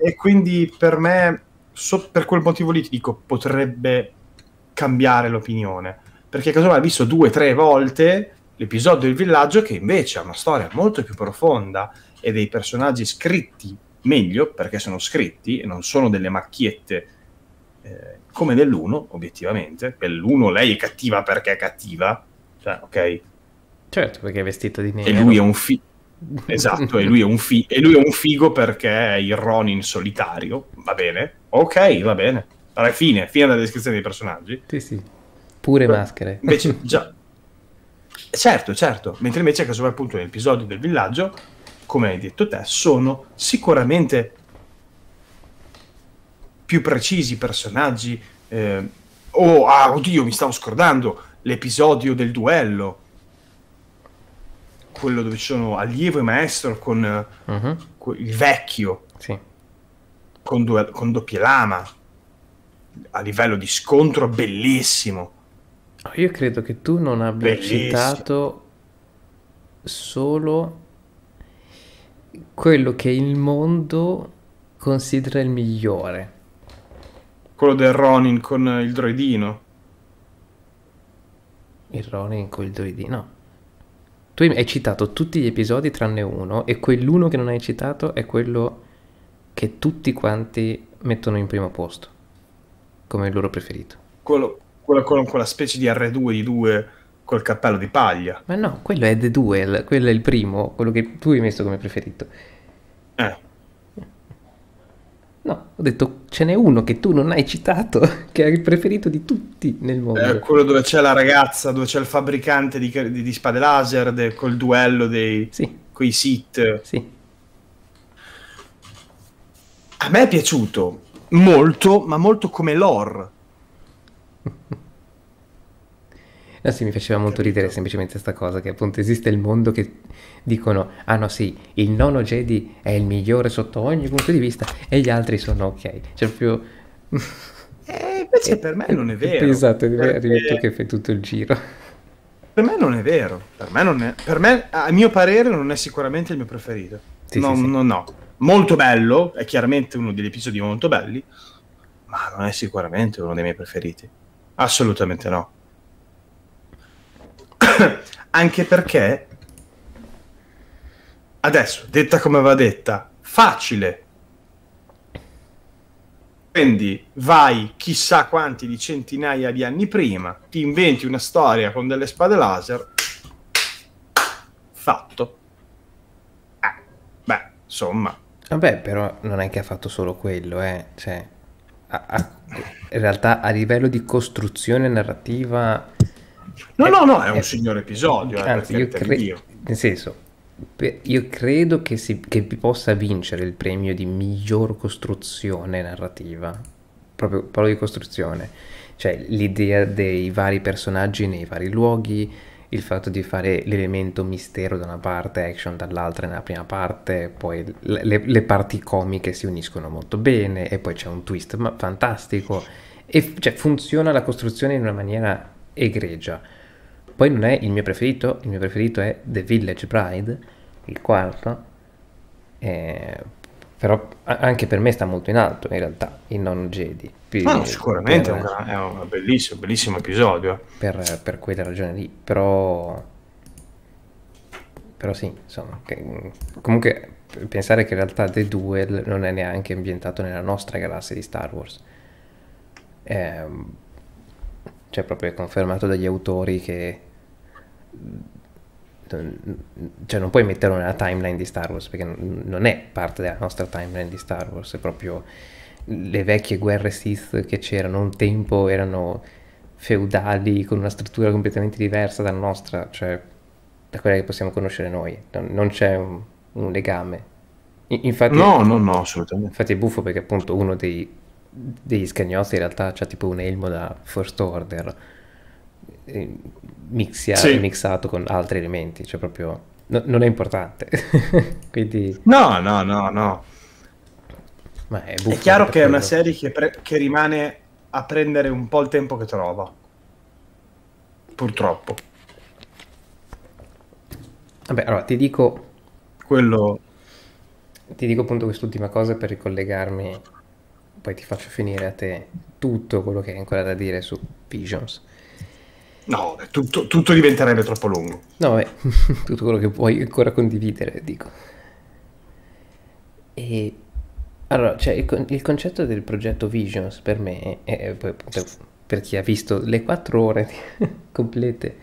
E quindi per me so, per quel motivo lì ti dico potrebbe cambiare l'opinione, perché casomai ha visto due o tre volte l'episodio del villaggio, che invece ha una storia molto più profonda e dei personaggi scritti meglio, perché sono scritti e non sono delle macchiette eh, come nell'uno, obiettivamente. Per l'uno lei è cattiva perché è cattiva, cioè, ok? Certo, perché è vestita di nero. E lui è un figo. Esatto, e, lui è un fi e lui è un figo perché è il Ronin solitario, va bene? Ok, va bene. Alla fine, fine della descrizione dei personaggi. Sì, sì. Pure maschere. Invece, già. Certo, certo. Mentre invece, casomai, appunto, nel episodio del villaggio, come hai detto te, sono sicuramente più precisi i personaggi. Eh, oh, ah, oddio, mi stavo scordando l'episodio del duello. Quello dove ci sono allievo e maestro con uh-huh. il vecchio. Sì. Con, due, con doppia lama. A livello di scontro bellissimo. Io credo che tu non abbia Bellissimo. citato solo quello che il mondo considera il migliore. Quello del Ronin con il droidino. Il Ronin con il droidino? Tu hai citato tutti gli episodi tranne uno, e quell'uno che non hai citato è quello che tutti quanti mettono in primo posto come il loro preferito. Quello... Quello con quella specie di R due D due col cappello di paglia. Ma no, quello è The Duel, quello è il primo, quello che tu hai messo come preferito. Eh. No, ho detto ce n'è uno che tu non hai citato, che è il preferito di tutti nel mondo. Eh, quello dove c'è la ragazza, dove c'è il fabbricante di, di, di spade laser, de, col duello dei... Sì. Coi Sith. Sì. A me è piaciuto molto, ma molto come lore. No, sì, mi faceva molto ridere semplicemente sta cosa che appunto esiste il mondo che dicono ah no sì, il nono Jedi è il migliore sotto ogni punto di vista e gli altri sono ok, cioè proprio eh, invece eh, per me non è vero. Esatto, arrivi tu che fai tutto il giro. Per me non è vero, per me non è, per me a mio parere non è sicuramente il mio preferito. Sì, no, sì, sì. no, no, molto bello, è chiaramente uno degli episodi molto belli, ma non è sicuramente uno dei miei preferiti. Assolutamente no. Anche perché adesso, detta come va detta, facile. Quindi vai chissà quanti di centinaia di anni prima, ti inventi una storia con delle spade laser, fatto. Eh, beh, insomma. Vabbè, però non è che ha fatto solo quello, eh. Cioè... A, a, in realtà a livello di costruzione narrativa no è, no no è un è, signor episodio, anzi, eh, io credo, nel senso per, io credo che, si, che possa vincere il premio di miglior costruzione narrativa, proprio parlo di costruzione, cioè l'idea dei vari personaggi nei vari luoghi, il fatto di fare l'elemento mistero da una parte, action dall'altra nella prima parte, poi le, le parti comiche si uniscono molto bene e poi c'è un twist fantastico E cioè, funziona la costruzione in una maniera egregia. Poi non è il mio preferito, il mio preferito è The Village Bride, il quarto, eh, però anche per me sta molto in alto in realtà, il non Jedi. Per, no, sicuramente per, è, una, è un bellissimo, bellissimo episodio. Per, per quella ragione lì, però... Però sì, insomma, che, comunque pensare che in realtà The Duel non è neanche ambientato nella nostra galassia di Star Wars. Eh, cioè proprio è confermato dagli autori che cioè non puoi metterlo nella timeline di Star Wars, perché non è parte della nostra timeline di Star Wars, è proprio le vecchie guerre Sith che c'erano un tempo, erano feudali con una struttura completamente diversa dalla nostra, cioè da quella che possiamo conoscere noi, non c'è un, un legame. Infatti, no, no, no, assolutamente. Infatti è buffo perché appunto uno dei degli scagnozzi in realtà c'ha tipo un elmo da First Order mixia, sì. mixato con altri elementi, cioè proprio no, non è importante. Quindi no no no no ma è, è chiaro che quello. È una serie che, che rimane a prendere un po' il tempo che trova, purtroppo. Vabbè, allora ti dico quello, ti dico appunto quest'ultima cosa per ricollegarmi, poi ti faccio finire a te tutto quello che hai ancora da dire su Visions. No, tutto, tutto diventerebbe troppo lungo. No, beh, tutto quello che puoi ancora condividere, dico. E allora, cioè, il, il concetto del progetto Visions per me, è, è, per chi ha visto le quattro ore complete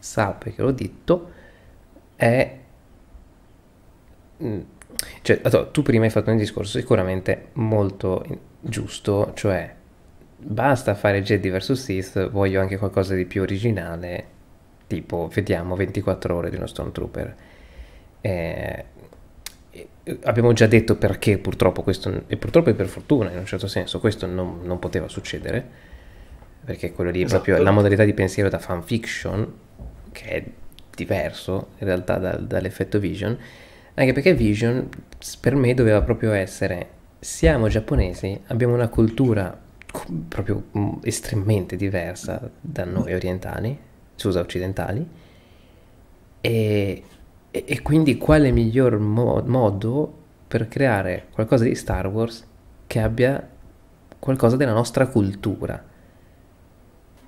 sa perché l'ho detto, è... Cioè, allora, tu prima hai fatto un discorso sicuramente molto giusto, cioè basta fare Jedi versus Sith, voglio anche qualcosa di più originale, tipo vediamo ventiquattro ore di uno Stormtrooper. Eh, abbiamo già detto perché purtroppo questo, e purtroppo e per fortuna in un certo senso, questo non, non poteva succedere, perché quello lì è proprio esatto. La modalità di pensiero da fanfiction, che è diverso in realtà da, dall'effetto Vision, anche perché Vision per me doveva proprio essere, siamo giapponesi, abbiamo una cultura proprio estremamente diversa da noi orientali, scusa occidentali, e, e, e quindi quale miglior mo modo per creare qualcosa di Star Wars che abbia qualcosa della nostra cultura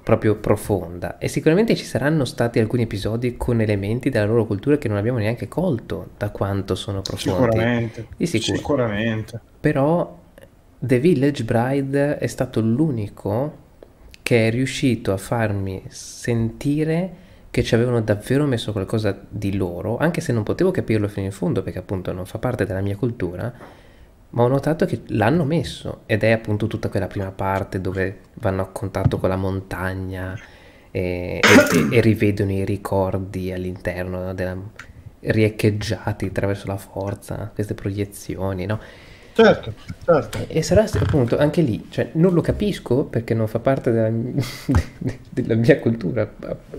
proprio profonda. E sicuramente ci saranno stati alcuni episodi con elementi della loro cultura che non abbiamo neanche colto, da quanto sono profondi, sicuramente, di sicuro. Sicuramente. Però The Village Bride è stato l'unico che è riuscito a farmi sentire che ci avevano davvero messo qualcosa di loro, anche se non potevo capirlo fino in fondo perché appunto non fa parte della mia cultura, ma ho notato che l'hanno messo, ed è appunto tutta quella prima parte dove vanno a contatto con la montagna e, e, e rivedono i ricordi all'interno, riecheggiati attraverso la forza, queste proiezioni, no? Certo, certo. E sarà appunto anche lì, cioè non lo capisco perché non fa parte della, della mia cultura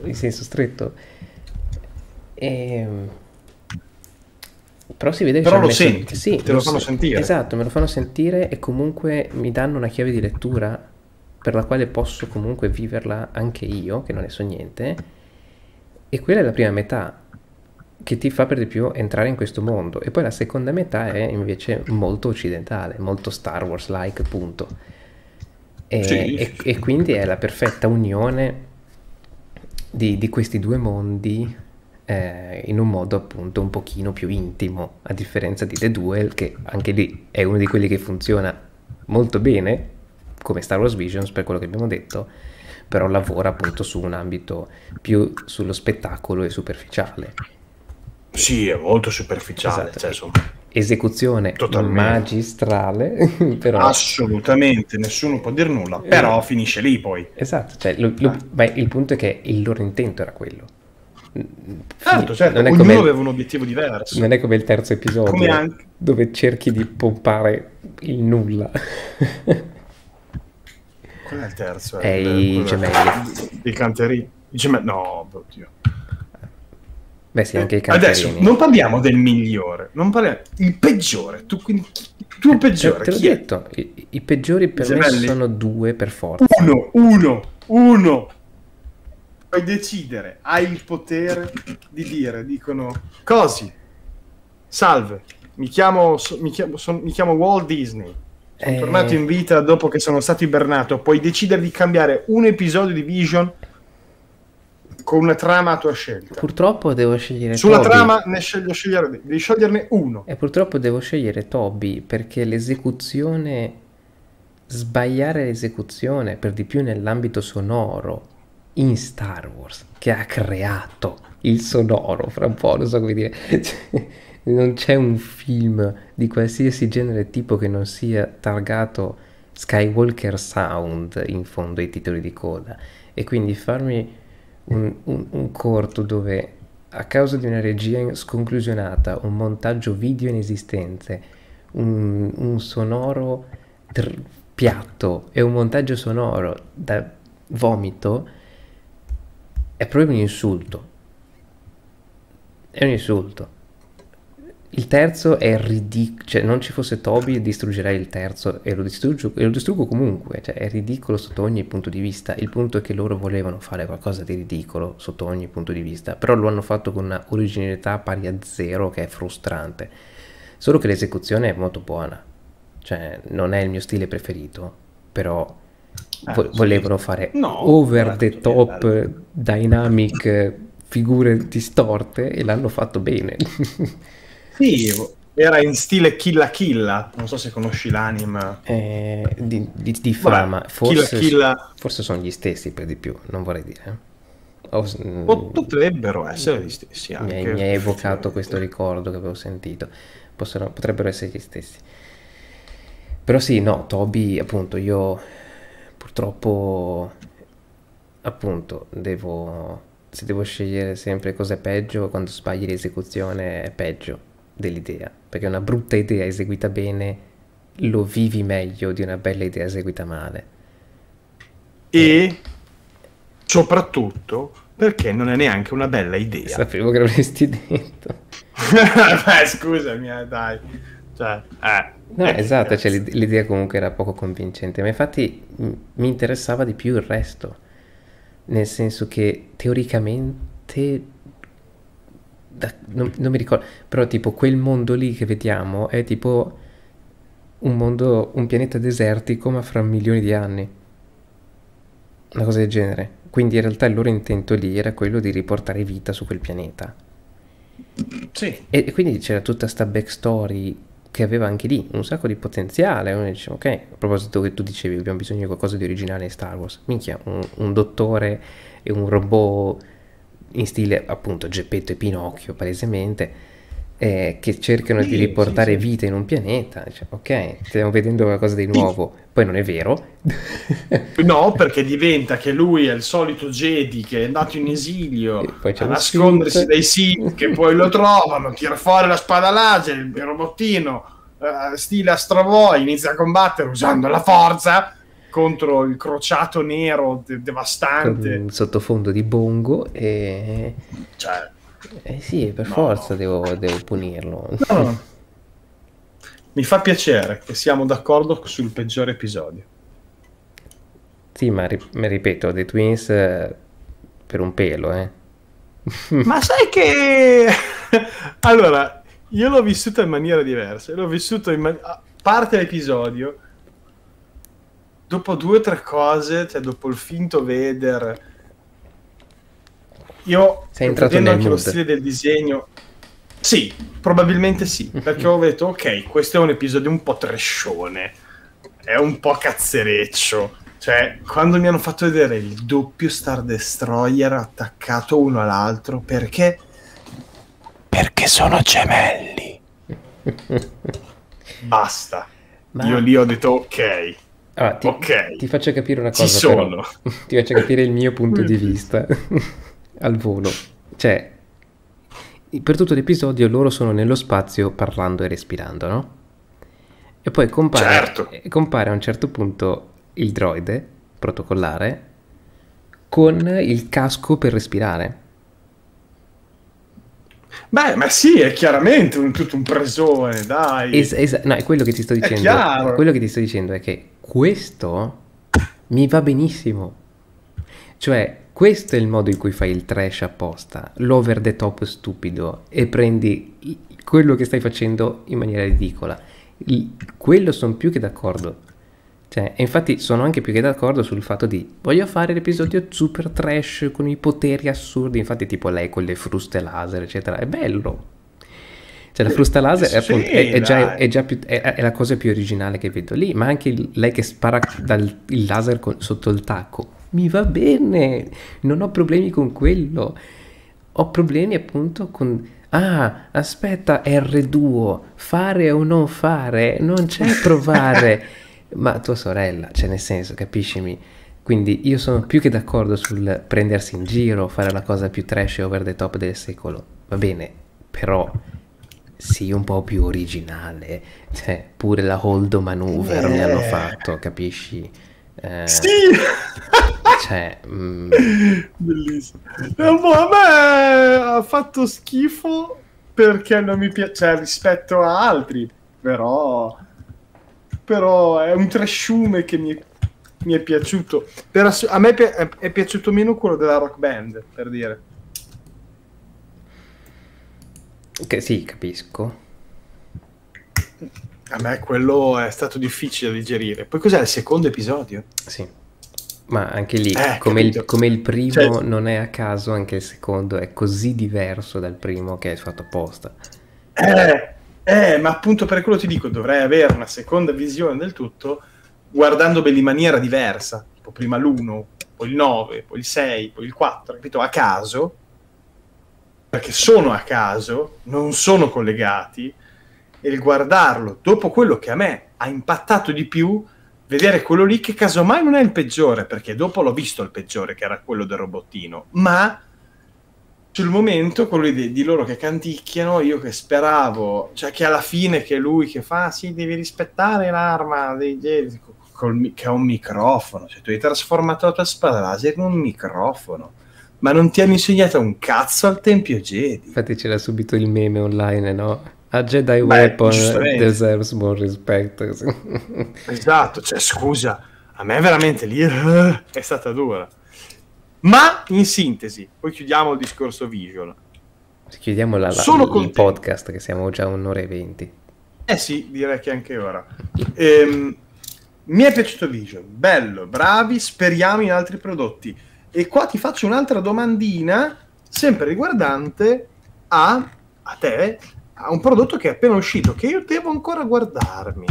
in senso stretto, e... però si vede che però lo messo... senti, sì, te lo fanno so... sentire, esatto, me lo fanno sentire, e comunque mi danno una chiave di lettura per la quale posso comunque viverla anche io che non ne so niente, e quella è la prima metà che ti fa per di più entrare in questo mondo, e poi la seconda metà è invece molto occidentale, molto Star Wars like, punto, e, sì. e, e quindi è la perfetta unione di, di questi due mondi, eh, in un modo appunto un pochino più intimo, a differenza di The Duel, che anche lì è uno di quelli che funziona molto bene come Star Wars Visions per quello che abbiamo detto, però lavora appunto su un ambito più sullo spettacolo e superficiale. Sì, è molto superficiale, esatto. Cioè, insomma, esecuzione totalmente magistrale, però... assolutamente, nessuno può dire nulla, però eh. finisce lì poi. Esatto, cioè, lo, lo, ah. ma il punto è che il loro intento era quello. Certo, certo, non è ognuno aveva un obiettivo diverso. Non è come il terzo episodio, anche... dove cerchi di pompare il nulla. Qual è il terzo? È i gemelli. I canterini. I gemelli, no, oddio. Beh sì, anche i canterini. Adesso non parliamo del migliore, non parliamo il peggiore, tu, quindi, tu eh, peggiore. Te l'ho detto, i, i peggiori per Gemelli. me sono due per forza. Uno, uno, uno. Puoi decidere, hai il potere di dire, dicono Cosi, salve, mi chiamo, mi chiamo, son, mi chiamo Walt Disney, sono eh... tornato in vita dopo che sono stato ibernato, puoi decidere di cambiare un episodio di Vision con una trama a tua scelta. Purtroppo devo scegliere Sulla Toby. trama ne sceglio, scegliere, devi sceglierne uno. E purtroppo devo scegliere Toby, perché l'esecuzione, sbagliare l'esecuzione, per di più nell'ambito sonoro, in Star Wars, che ha creato il sonoro, fra un po', non so come dire, non c'è un film di qualsiasi genere tipo che non sia targato Skywalker Sound in fondo ai titoli di coda, e quindi farmi... Un, un, un corto dove a causa di una regia sconclusionata, un montaggio video inesistente, un, un sonoro piatto e un montaggio sonoro da vomito è proprio un insulto, è un insulto. Il terzo è ridicolo, cioè non ci fosse Toby distruggerei il terzo e lo distruggo, e lo distruggo comunque, cioè è ridicolo sotto ogni punto di vista. Il punto è che loro volevano fare qualcosa di ridicolo sotto ogni punto di vista, però lo hanno fatto con una originalità pari a zero che è frustrante, solo che l'esecuzione è molto buona, cioè non è il mio stile preferito, però ah, vo volevano fare no, over the top, bello. dynamic, figure distorte, e l'hanno fatto bene. Sì, era in stile Killa Killa, non so se conosci l'anime eh, di, di, di fama. Vabbè, forse, Killa Killa... forse sono gli stessi per di più, non vorrei dire. O, potrebbero essere gli stessi anche. Mi hai, mi hai evocato questo ricordo che avevo sentito. Possono, potrebbero essere gli stessi. Però sì, no, Toby, appunto, io purtroppo, appunto, devo, se devo scegliere sempre cosa è peggio, quando sbagli l'esecuzione è peggio dell'idea, perché una brutta idea eseguita bene lo vivi meglio di una bella idea eseguita male, e soprattutto perché non è neanche una bella idea. Sapevo che l'avresti detto. Beh, scusami, dai, cioè, eh, no, eh, esatto, cioè, l'idea comunque era poco convincente, ma infatti mi interessava di più il resto, nel senso che teoricamente Da, non, non mi ricordo, però tipo quel mondo lì che vediamo è tipo un mondo, un pianeta desertico ma fra milioni di anni, una cosa del genere, quindi in realtà il loro intento lì era quello di riportare vita su quel pianeta, sì. e, e quindi c'era tutta sta backstory che aveva anche lì un sacco di potenziale. Uno dice, ok, a proposito che tu dicevi abbiamo bisogno di qualcosa di originale in Star Wars, minchia, un, un dottore e un robot in stile appunto Geppetto e Pinocchio palesemente, eh, che cercano sì, di riportare sì, sì. vita in un pianeta, cioè, ok, stiamo vedendo qualcosa di nuovo, poi non è vero. No, perché diventa che lui è il solito Jedi che è andato in esilio a nascondersi dai Sith, che poi lo trovano, tira fuori la spada laser, il robottino uh, stile Astrovoi, inizia a combattere usando la forza contro il crociato nero de devastante. Con un sottofondo di bongo e... Cioè... Eh sì, per no. forza devo, devo punirlo. No. Mi fa piacere che siamo d'accordo sul peggiore episodio. Sì, ma ri ripeto, The Twins per un pelo, eh. Ma sai che... Allora, io l'ho vissuto in maniera diversa. L'ho vissuto in man... a parte l'episodio... Dopo due o tre cose, cioè dopo il finto Vader, io Sei entrato vedendo anche mood. lo stile del disegno, sì, probabilmente sì, perché ho detto, ok, questo è un episodio un po' trescione, è un po' cazzereccio, cioè quando mi hanno fatto vedere il doppio Star Destroyer attaccato uno all'altro, perché? Perché sono gemelli. Basta, Ma... io lì ho detto, ok. Allora, ti, ok, ti faccio capire una cosa. Ci sono. Però. Ti faccio capire il mio punto di vista al volo. Cioè, per tutto l'episodio loro sono nello spazio parlando e respirando, no? E poi compare, certo. compare a un certo punto il droide protocollare con il casco per respirare. Beh, ma sì, è chiaramente un, tutto un presone, dai. Es, es, no, è quello che ti sto dicendo. È chiaro. Quello che ti sto dicendo è che questo mi va benissimo. Cioè, questo è il modo in cui fai il trash apposta, l'over the top stupido, e prendi quello che stai facendo in maniera ridicola. Il, quello sono più che d'accordo. Cioè, e infatti sono anche più che d'accordo sul fatto di voglio fare l'episodio super trash con i poteri assurdi, infatti tipo lei con le fruste laser eccetera, è bello. Cioè la frusta laser è, appunto, sì, è, è già, è, già più, è, è la cosa più originale che vedo lì, ma anche lei che spara dal, il laser con, sotto il tacco, mi va bene, non ho problemi con quello. Ho problemi appunto con... ah, aspetta, erre due, fare o non fare, non c'è provare. Ma tua sorella, cioè nel senso, capiscimi? Quindi io sono più che d'accordo sul prendersi in giro, fare la cosa più trash e over the top del secolo, va bene, però sii un po' più originale. Cioè, pure la hold maneuver eh. ne hanno fatto, capisci? Eh, sì! Cioè, mm, bellissimo. A me ha fatto schifo perché non mi piace, cioè, rispetto a altri, però... però è un trasciume che mi è, mi è piaciuto. Per a me è, è piaciuto meno quello della Rock Band, per dire. Che sì, capisco. A me quello è stato difficile da digerire. Poi cos'è il secondo episodio? Sì, ma anche lì, eh, come, il, come il primo, cioè... non è a caso anche il secondo è così diverso dal primo che è fatto apposta. Eh... Eh, ma appunto per quello ti dico, dovrei avere una seconda visione del tutto, guardandoli in maniera diversa, tipo prima l'uno, poi il nove, poi il sei, poi il quattro, capito? A caso, perché sono a caso, non sono collegati, e il guardarlo dopo quello che a me ha impattato di più, vedere quello lì che casomai non è il peggiore, perché dopo l'ho visto il peggiore, che era quello del robottino, ma... sul momento, quello di, di loro che canticchiano, io che speravo, cioè che alla fine che lui che fa, sì, devi rispettare l'arma dei Jedi, col, che è un microfono, cioè tu hai trasformato la tua spada laser in un microfono, ma non ti hanno insegnato un cazzo al Tempio Jedi. Infatti c'era subito il meme online, no? A Jedi Beh, weapon deserves more respect. Esatto, cioè scusa, a me veramente lì è stata dura. Ma in sintesi, poi chiudiamo il discorso visual. Chiudiamo la, la, il podcast, che siamo già un'ora e venti. Eh sì, direi che anche ora. Ehm, mi è piaciuto visual, bello, bravi, speriamo in altri prodotti. E qua ti faccio un'altra domandina, sempre riguardante a, a te, a un prodotto che è appena uscito, che io devo ancora guardarmi.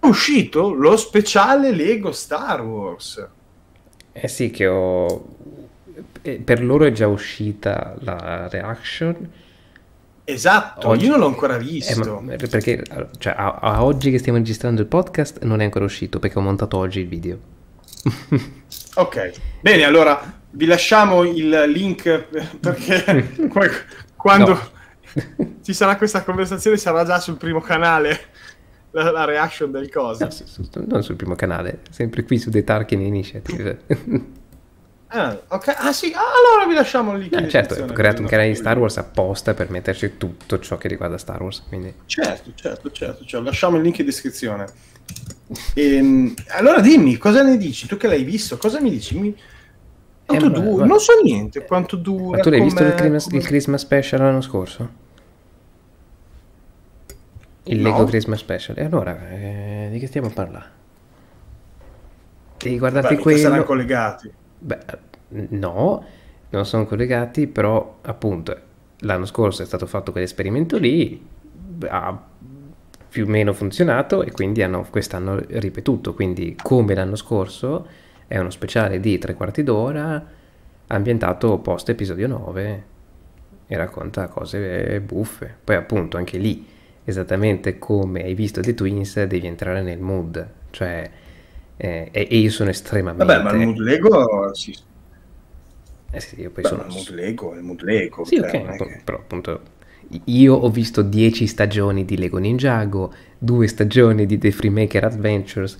È uscito lo speciale Lego Star Wars. Eh sì, che ho... per loro è già uscita la reaction. Esatto, oggi... io non l'ho ancora visto. Eh, perché cioè, a, a oggi che stiamo registrando il podcast non è ancora uscito, perché ho montato oggi il video. Ok, bene, allora vi lasciamo il link, perché quando no. ci sarà questa conversazione sarà già sul primo canale. La, la reaction del cosa no, su, su, non sul primo canale, sempre qui su The Tarkin Initiative. ah, okay. ah sì, ah, allora vi lasciamo lì. No, certo, ho creato un canale di Star Wars apposta per metterci tutto ciò che riguarda Star Wars, quindi... certo, certo, certo, cioè, lasciamo il link in descrizione. E, allora dimmi, cosa ne dici? Tu che l'hai visto, cosa mi dici? Mi... quanto eh, dura? Ma... non so niente quanto dura. Ma tu l'hai visto il Christmas, il Christmas special l'anno scorso? Il Lego no. Christmas Special. E allora, eh, di che stiamo a parlare? Devi guardarti quello... Beh, saranno collegati. Beh, no, non sono collegati, però appunto l'anno scorso è stato fatto quell'esperimento lì, ha più o meno funzionato e quindi hanno quest'anno ripetuto. Quindi come l'anno scorso è uno speciale di tre quarti d'ora ambientato post episodio nove e racconta cose buffe. Poi appunto anche lì, esattamente come hai visto The Twins, devi entrare nel mood, cioè eh, e, e io sono estremamente... Vabbè, ma il mood Lego sì. Eh sì, io poi Beh, sono... il mood Lego, il mood Lego. Sì, ok, però, che... però appunto io ho visto dieci stagioni di Lego Ninjago, due stagioni di The Freemaker Adventures,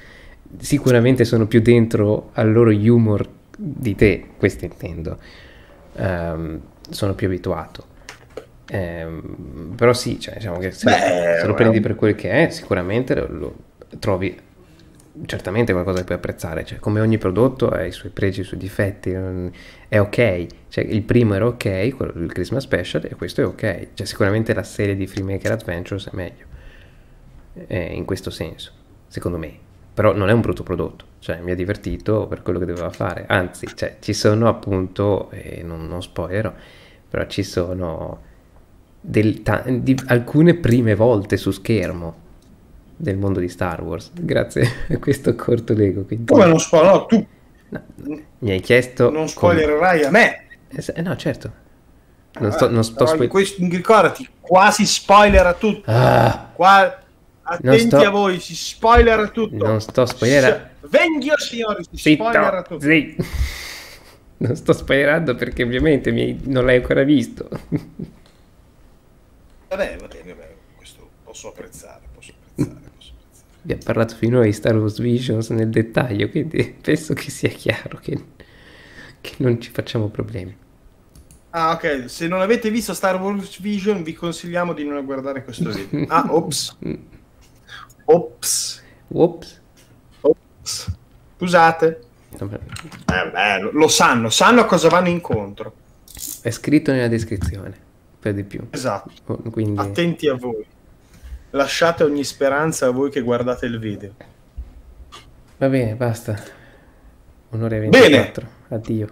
sicuramente sono più dentro al loro humor di te, questo intendo, um, sono più abituato. Eh, però sì, cioè, diciamo che se, Beh, se lo prendi per quel che è, sicuramente lo, lo trovi certamente qualcosa che puoi apprezzare, cioè, come ogni prodotto ha i suoi pregi, i suoi difetti, è ok, cioè, il primo era ok, quello del Christmas Special, e questo è ok, cioè, sicuramente la serie di Freemaker Adventures è meglio, eh, in questo senso, secondo me, però non è un brutto prodotto, cioè, mi ha divertito per quello che doveva fare, anzi, cioè, ci sono appunto, eh, non, non spoilerò, però ci sono del, di, alcune prime volte su schermo del mondo di Star Wars, grazie a questo corto Lego. Quindi... Come non spoilerò? Tu no, no, mi hai chiesto. Non spoilerai come... a me? Eh, no, certo. Non allora, sto, non sto spoilerando. Ricordati, qua si spoilera tutto. Ah, qua... Attenti sto... a voi, si spoilera tutto. Non sto spoilerando. Venghio, signori, si Zitto. spoilera tutto. Sì. Non sto spoilerando perché ovviamente mi... non l'hai ancora visto. Vabbè, vabbè, vabbè, questo posso apprezzare. Posso apprezzare. Vi ha parlato finora di Star Wars Visions nel dettaglio, quindi penso che sia chiaro che, che non ci facciamo problemi. Ah, ok, se non avete visto Star Wars Vision vi consigliamo di non guardare questo video. Ah, ops. Ops. Ops. Ops. Scusate. Eh, beh, lo sanno, sanno a cosa vanno incontro. È scritto nella descrizione, per di più. Esatto. Quindi... Attenti a voi. Lasciate ogni speranza a voi che guardate il video. Va bene, basta. un'ora e ventiquattro. Bene. Addio.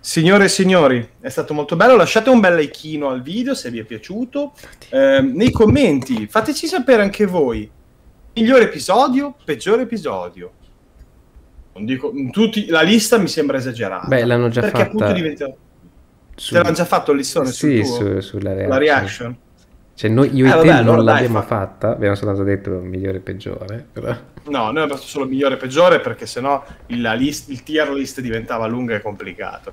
Signore e signori, è stato molto bello. Lasciate un bel likeino al video se vi è piaciuto. Eh, nei commenti fateci sapere anche voi. Migliore episodio, peggiore episodio. Non dico, tutti, la lista mi sembra esagerata. Beh, l'hanno già perché fatta. Perché appunto diventa... Su... Te l'hanno già fatto il listone sì, sul tuo? Su, sulla reaction. La reaction. Cioè noi, io eh, e vabbè, te allora non l'abbiamo fatta, abbiamo soltanto detto migliore e peggiore. Però. No, noi abbiamo detto solo migliore e peggiore perché sennò il, list, il tier list diventava lungo e complicato.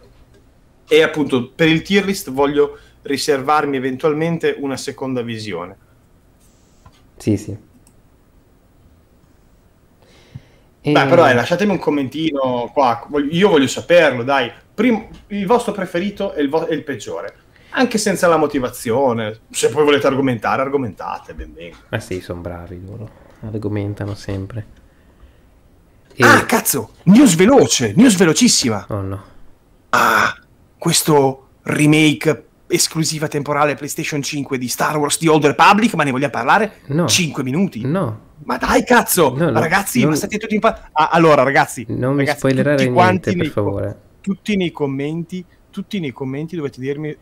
E appunto per il tier list voglio riservarmi eventualmente una seconda visione. Sì, sì. E... Beh, però dai, lasciatemi un commentino qua, io voglio saperlo, dai. Primo, il vostro preferito e il, vo il peggiore. Anche senza la motivazione, se poi volete argomentare, argomentate, ben bene. Ma sì, sono bravi loro, argomentano sempre. E... Ah, cazzo, news veloce, news velocissima. Oh no. Ah, questo remake esclusiva temporale PlayStation cinque di Star Wars The Old Republic, ma ne vogliamo parlare? No. cinque minuti? No. Ma dai, cazzo, no, no, ragazzi, non... ma state tutti in pa... ah, allora, ragazzi, non ragazzi, mi spoilerare niente, per favore. Tutti nei commenti, tutti nei commenti dovete dirmi...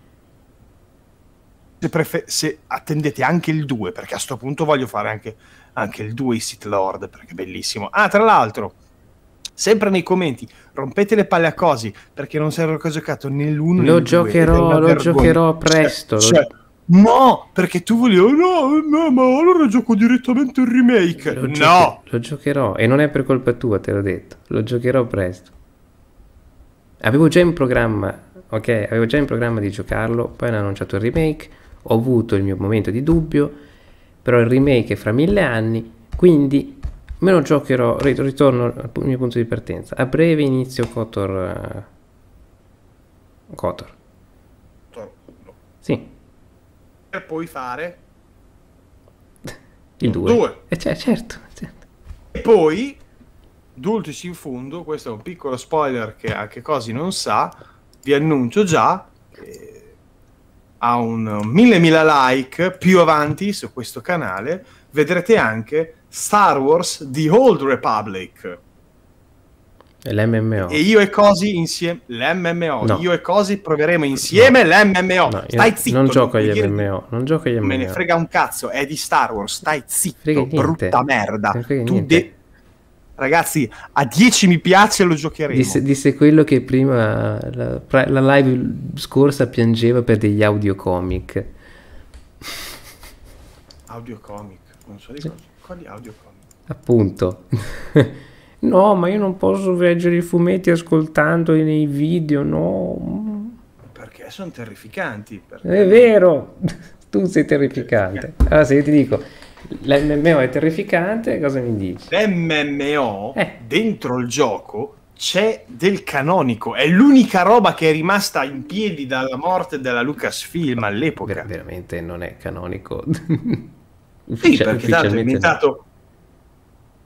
Se, se attendete anche il due, perché a sto punto voglio fare anche, anche il due Sith Lord, perché è bellissimo. Ah, tra l'altro, sempre nei commenti, rompete le palle a Cosi, perché non serve cosa giocato nell'uno. Lo giocherò, lo giocherò presto. Cioè, no, perché tu volevi, oh, no, no, ma allora gioco direttamente il remake. Lo no! Lo giocherò, e non è per colpa tua, te l'ho detto, lo giocherò presto. Avevo già in programma, ok, avevo già in programma di giocarlo, poi hanno annunciato il remake. Ho avuto il mio momento di dubbio, però il remake è fra mille anni, quindi me lo giocherò, ritorno al mio punto di partenza. A breve inizio Kotor... Uh, Kotor. No. Sì. Per poi fare... Il due. Eh, cioè, certo, certo. E poi, dulcis in fundo, questo è un piccolo spoiler che anche Cosi non sa, vi annuncio già che... a un mille mila like più avanti su questo canale vedrete anche Star Wars The Old Republic e l'M M O e io e Cosi insieme l'M M O no. Io e Cosi proveremo insieme no. l'M M O no, stai zitto, non gioco agli M M O, non gioco agli M M O, me ne frega un cazzo, è di Star Wars, stai zitto, brutta merda, tu de... Ragazzi, a dieci mi piace lo giocheremo. Disse, disse quello che prima, la, la live scorsa, piangeva per degli audiocomic. Audiocomic? Non so di cosa. Quali audiocomic? Appunto. No, ma io non posso leggere i fumetti ascoltandoli nei video, no. Perché sono terrificanti. Perché... È vero, tu sei terrificante. Allora, se io ti dico... L'M M O è terrificante, cosa mi dici? L'M M O eh. dentro il gioco c'è del canonico, è l'unica roba che è rimasta in piedi dalla morte della Lucasfilm all'epoca. Ver- veramente non è canonico. Sì, perché tanto è ambientato,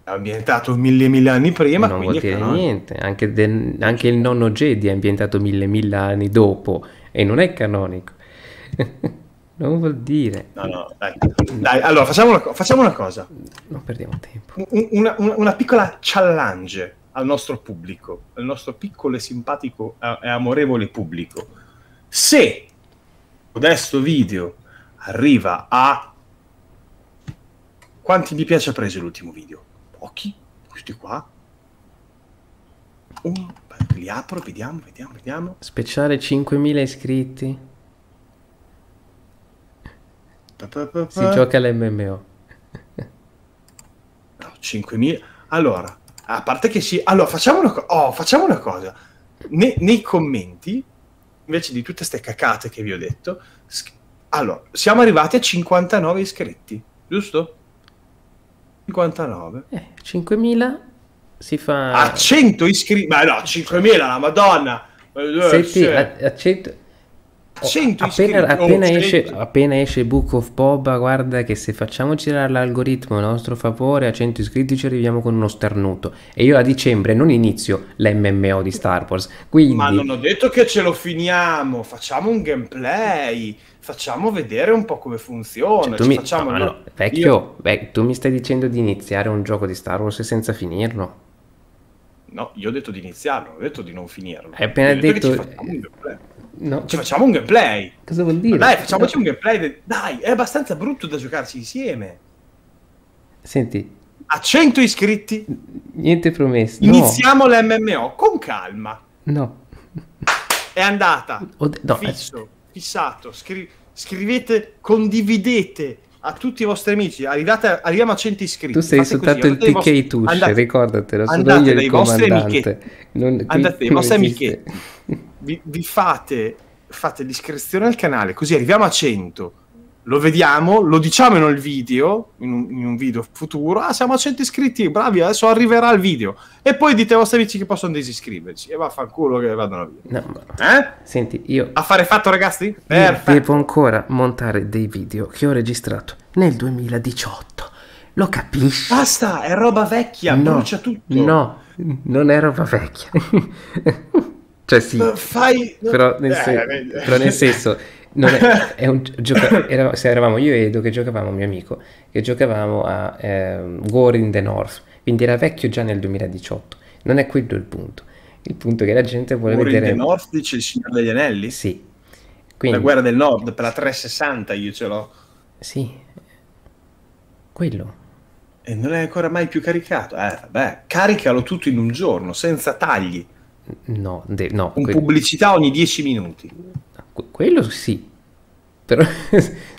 no. ambientato mille mille anni prima, non vuol dire niente. Anche, de, anche il nonno Jedi è ambientato mille mille anni dopo e non è canonico. Non vuol dire. No, no, dai. Dai, allora facciamo una, facciamo una cosa. Non perdiamo tempo. Una, una, una piccola challenge al nostro pubblico, al nostro piccolo e simpatico e amorevole pubblico. Se questo video arriva a... quanti mi piace ha preso l'ultimo video? Pochi? Questi qua? Uno. Li apro, vediamo, vediamo, vediamo. Speciale cinquemila iscritti. Si gioca l'emme emme o. No, cinquemila. Allora, a parte che sì, allora facciamo una, co oh, facciamo una cosa. Ne nei commenti, invece di tutte ste cacate che vi ho detto, allora, siamo arrivati a cinquantanove iscritti, giusto? cinquantanove. Eh, cinquemila si fa a cento iscritti. Ma no, cinquemila, la Madonna. Senti, a, a cento cento appena, appena, esce, appena esce Book of Boba, guarda che se facciamo girare l'algoritmo a nostro favore a cento iscritti ci arriviamo con uno starnuto, e io a dicembre non inizio l'emme emme o di Star Wars, quindi... Ma non ho detto che ce lo finiamo, facciamo un gameplay, facciamo vedere un po' come funziona, cioè, tu, mi... Facciamo... No, no, vecchio, io... beh, tu mi stai dicendo di iniziare un gioco di Star Wars senza finirlo? No, io ho detto di iniziarlo, ho detto di non finirlo. Hai appena detto, detto che ci facciamo un gameplay. No, ci facciamo un gameplay. Cosa vuol dire? Ma dai, facciamoci no. un gameplay. De... Dai, è abbastanza brutto da giocarci insieme. Senti. A cento iscritti. Niente promesse. Iniziamo no. l'emme emme o con calma. No. È andata. No. Fisso, fissato. Scri... Scrivete, condividete a tutti i vostri amici. Arrivate, arriviamo a cento iscritti. Tu sei Fate soltanto così. il vostri... ti kei Tush, andate, ricordatelo. Andate sono io il comandante. Non, andate dai vostri amichetti. Vi, vi fate, fate l'iscrizione al canale, così arriviamo a cento, lo vediamo, lo diciamo nel video, in un, in un video futuro, ah siamo a cento iscritti, bravi, adesso arriverà il video, e poi dite ai vostri amici che possono disiscriverci, e vaffanculo che vadano via. No, eh? Senti, io... Affare fatto ragazzi? Perfetto. Devo ancora montare dei video che ho registrato nel duemiladiciotto, lo capisci? Basta, è roba vecchia, no, brucia tutto. No, non è roba vecchia. Cioè sì, fai... però, nel sen... eh, però nel senso, non è, è un gioca... Era... Se eravamo io e Edo che giocavamo, mio amico, che giocavamo a eh, War in the North, quindi era vecchio già nel duemiladiciotto, non è quello il punto, il punto è che la gente vuole War vedere... War in the North dice il Signore degli Anelli? Sì. Quindi... La guerra del Nord, per la trecentosessanta io ce l'ho. Sì, quello. E non è ancora mai più caricato, eh vabbè, caricalo tutto in un giorno, senza tagli. No, de no, con pubblicità ogni dieci minuti. Que quello sì, però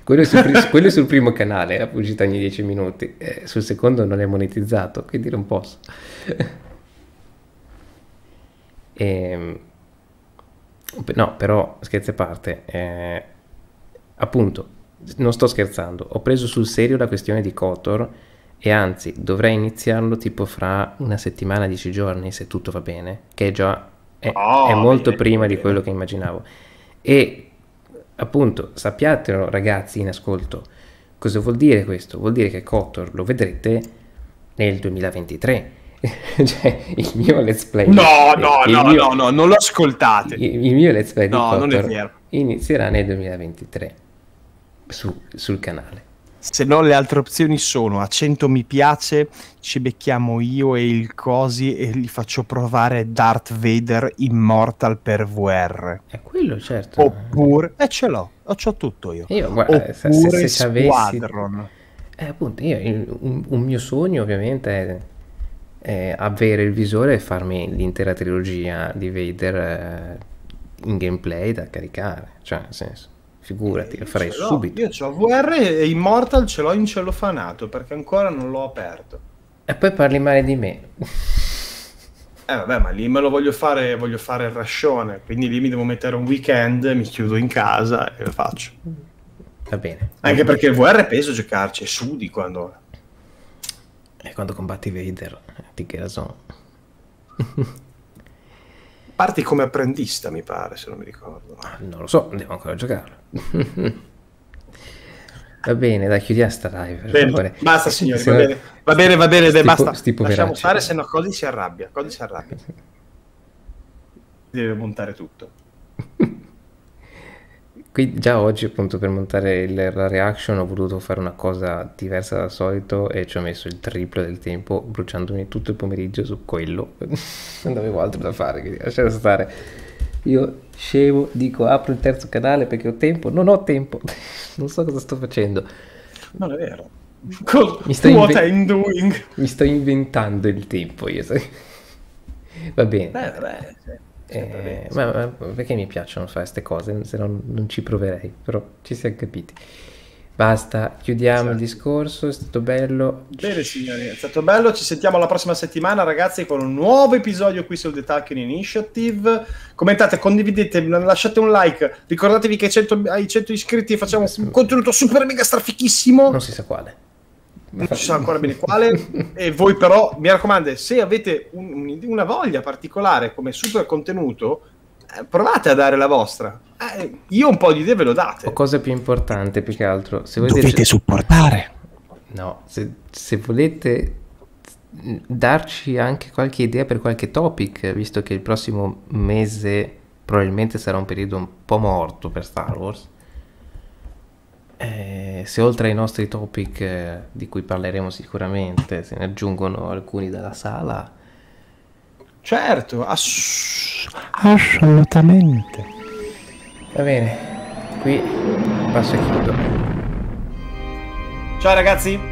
quello, sul quello sul primo canale, la pubblicità ogni dieci minuti, eh, sul secondo non è monetizzato, quindi non posso. E... No, però scherzi a parte, eh, appunto, non sto scherzando, ho preso sul serio la questione di Kotor e anzi dovrei iniziarlo tipo fra una settimana, dieci giorni se tutto va bene, che già è, oh, è molto bene, prima bene. di quello che immaginavo, e appunto sappiatelo ragazzi in ascolto, cosa vuol dire questo? Vuol dire che Kotor lo vedrete nel duemilaventitré. Cioè il mio let's play no di, no no, mio, no no non lo ascoltate, il, il mio let's play no, di Kotor inizierà nel duemilaventitré su, sul canale. Se no le altre opzioni sono a cento mi piace ci becchiamo io e il Cosi e gli faccio provare Darth Vader Immortal per V R. È quello, certo. Oppure, e eh, ce l'ho, c'ho tutto io. Io guarda, se, se ci avessi... Eh, appunto, io, il, un, un mio sogno ovviamente è, è avere il visore e farmi l'intera trilogia di Vader eh, in gameplay da caricare, cioè nel senso... Figurati, lo farei subito. Io ho V R e Immortal ce l'ho in cellofanato perché ancora non l'ho aperto. E poi parli male di me. Eh vabbè, ma lì me lo voglio fare, voglio fare il rascione, quindi lì mi devo mettere un weekend, mi chiudo in casa e lo faccio. Va bene. Anche perché il V R è peso giocarci, è sudi quando... E quando combatti Vader, ti che la sono. Parti come apprendista, mi pare, se non mi ricordo. Non lo so, devo ancora giocarlo. Va bene, dai, chiudiamo sta live. Bene, basta signori, se va bene, va bene, va bene, dai, basta. Lasciamo stare, se no Cody si arrabbia, Cody si arrabbia. Deve montare tutto. Qui già oggi, appunto, per montare il, la reaction ho voluto fare una cosa diversa dal solito e ci ho messo il triplo del tempo, bruciandomi tutto il pomeriggio su quello. Non avevo altro da fare, quindi lasciate stare. Io scemo, dico apro il terzo canale perché ho tempo, non ho tempo, non so cosa sto facendo. Non è vero. Mi sto, What I'm doing. Mi sto inventando il tempo io, sai? Va bene. Beh, beh, sì. Eh, ma, ma perché mi piacciono fare queste cose, se no non ci proverei, però ci siamo capiti. Basta, chiudiamo esatto. il discorso, è stato bello. Bene signori, è stato bello, ci sentiamo la prossima settimana ragazzi con un nuovo episodio qui sul The Tarkin Initiative. Commentate, condividete, lasciate un like, ricordatevi che ai cento iscritti facciamo un contenuto super mega strafichissimo. Non si sa quale. Non si sa ancora bene quale. E voi però, mi raccomando, se avete un, una voglia particolare come super contenuto, eh, provate a dare la vostra. Eh, io un po' di idee ve lo date. O cosa più importante, più che altro, se volete... Dovete supportare. No, se, se volete darci anche qualche idea per qualche topic, visto che il prossimo mese probabilmente sarà un periodo un po' morto per Star Wars. Eh, se oltre ai nostri topic eh, di cui parleremo sicuramente se ne aggiungono alcuni dalla sala, certo, ass assolutamente. Va bene, qui passo e chiudo. Ciao ragazzi.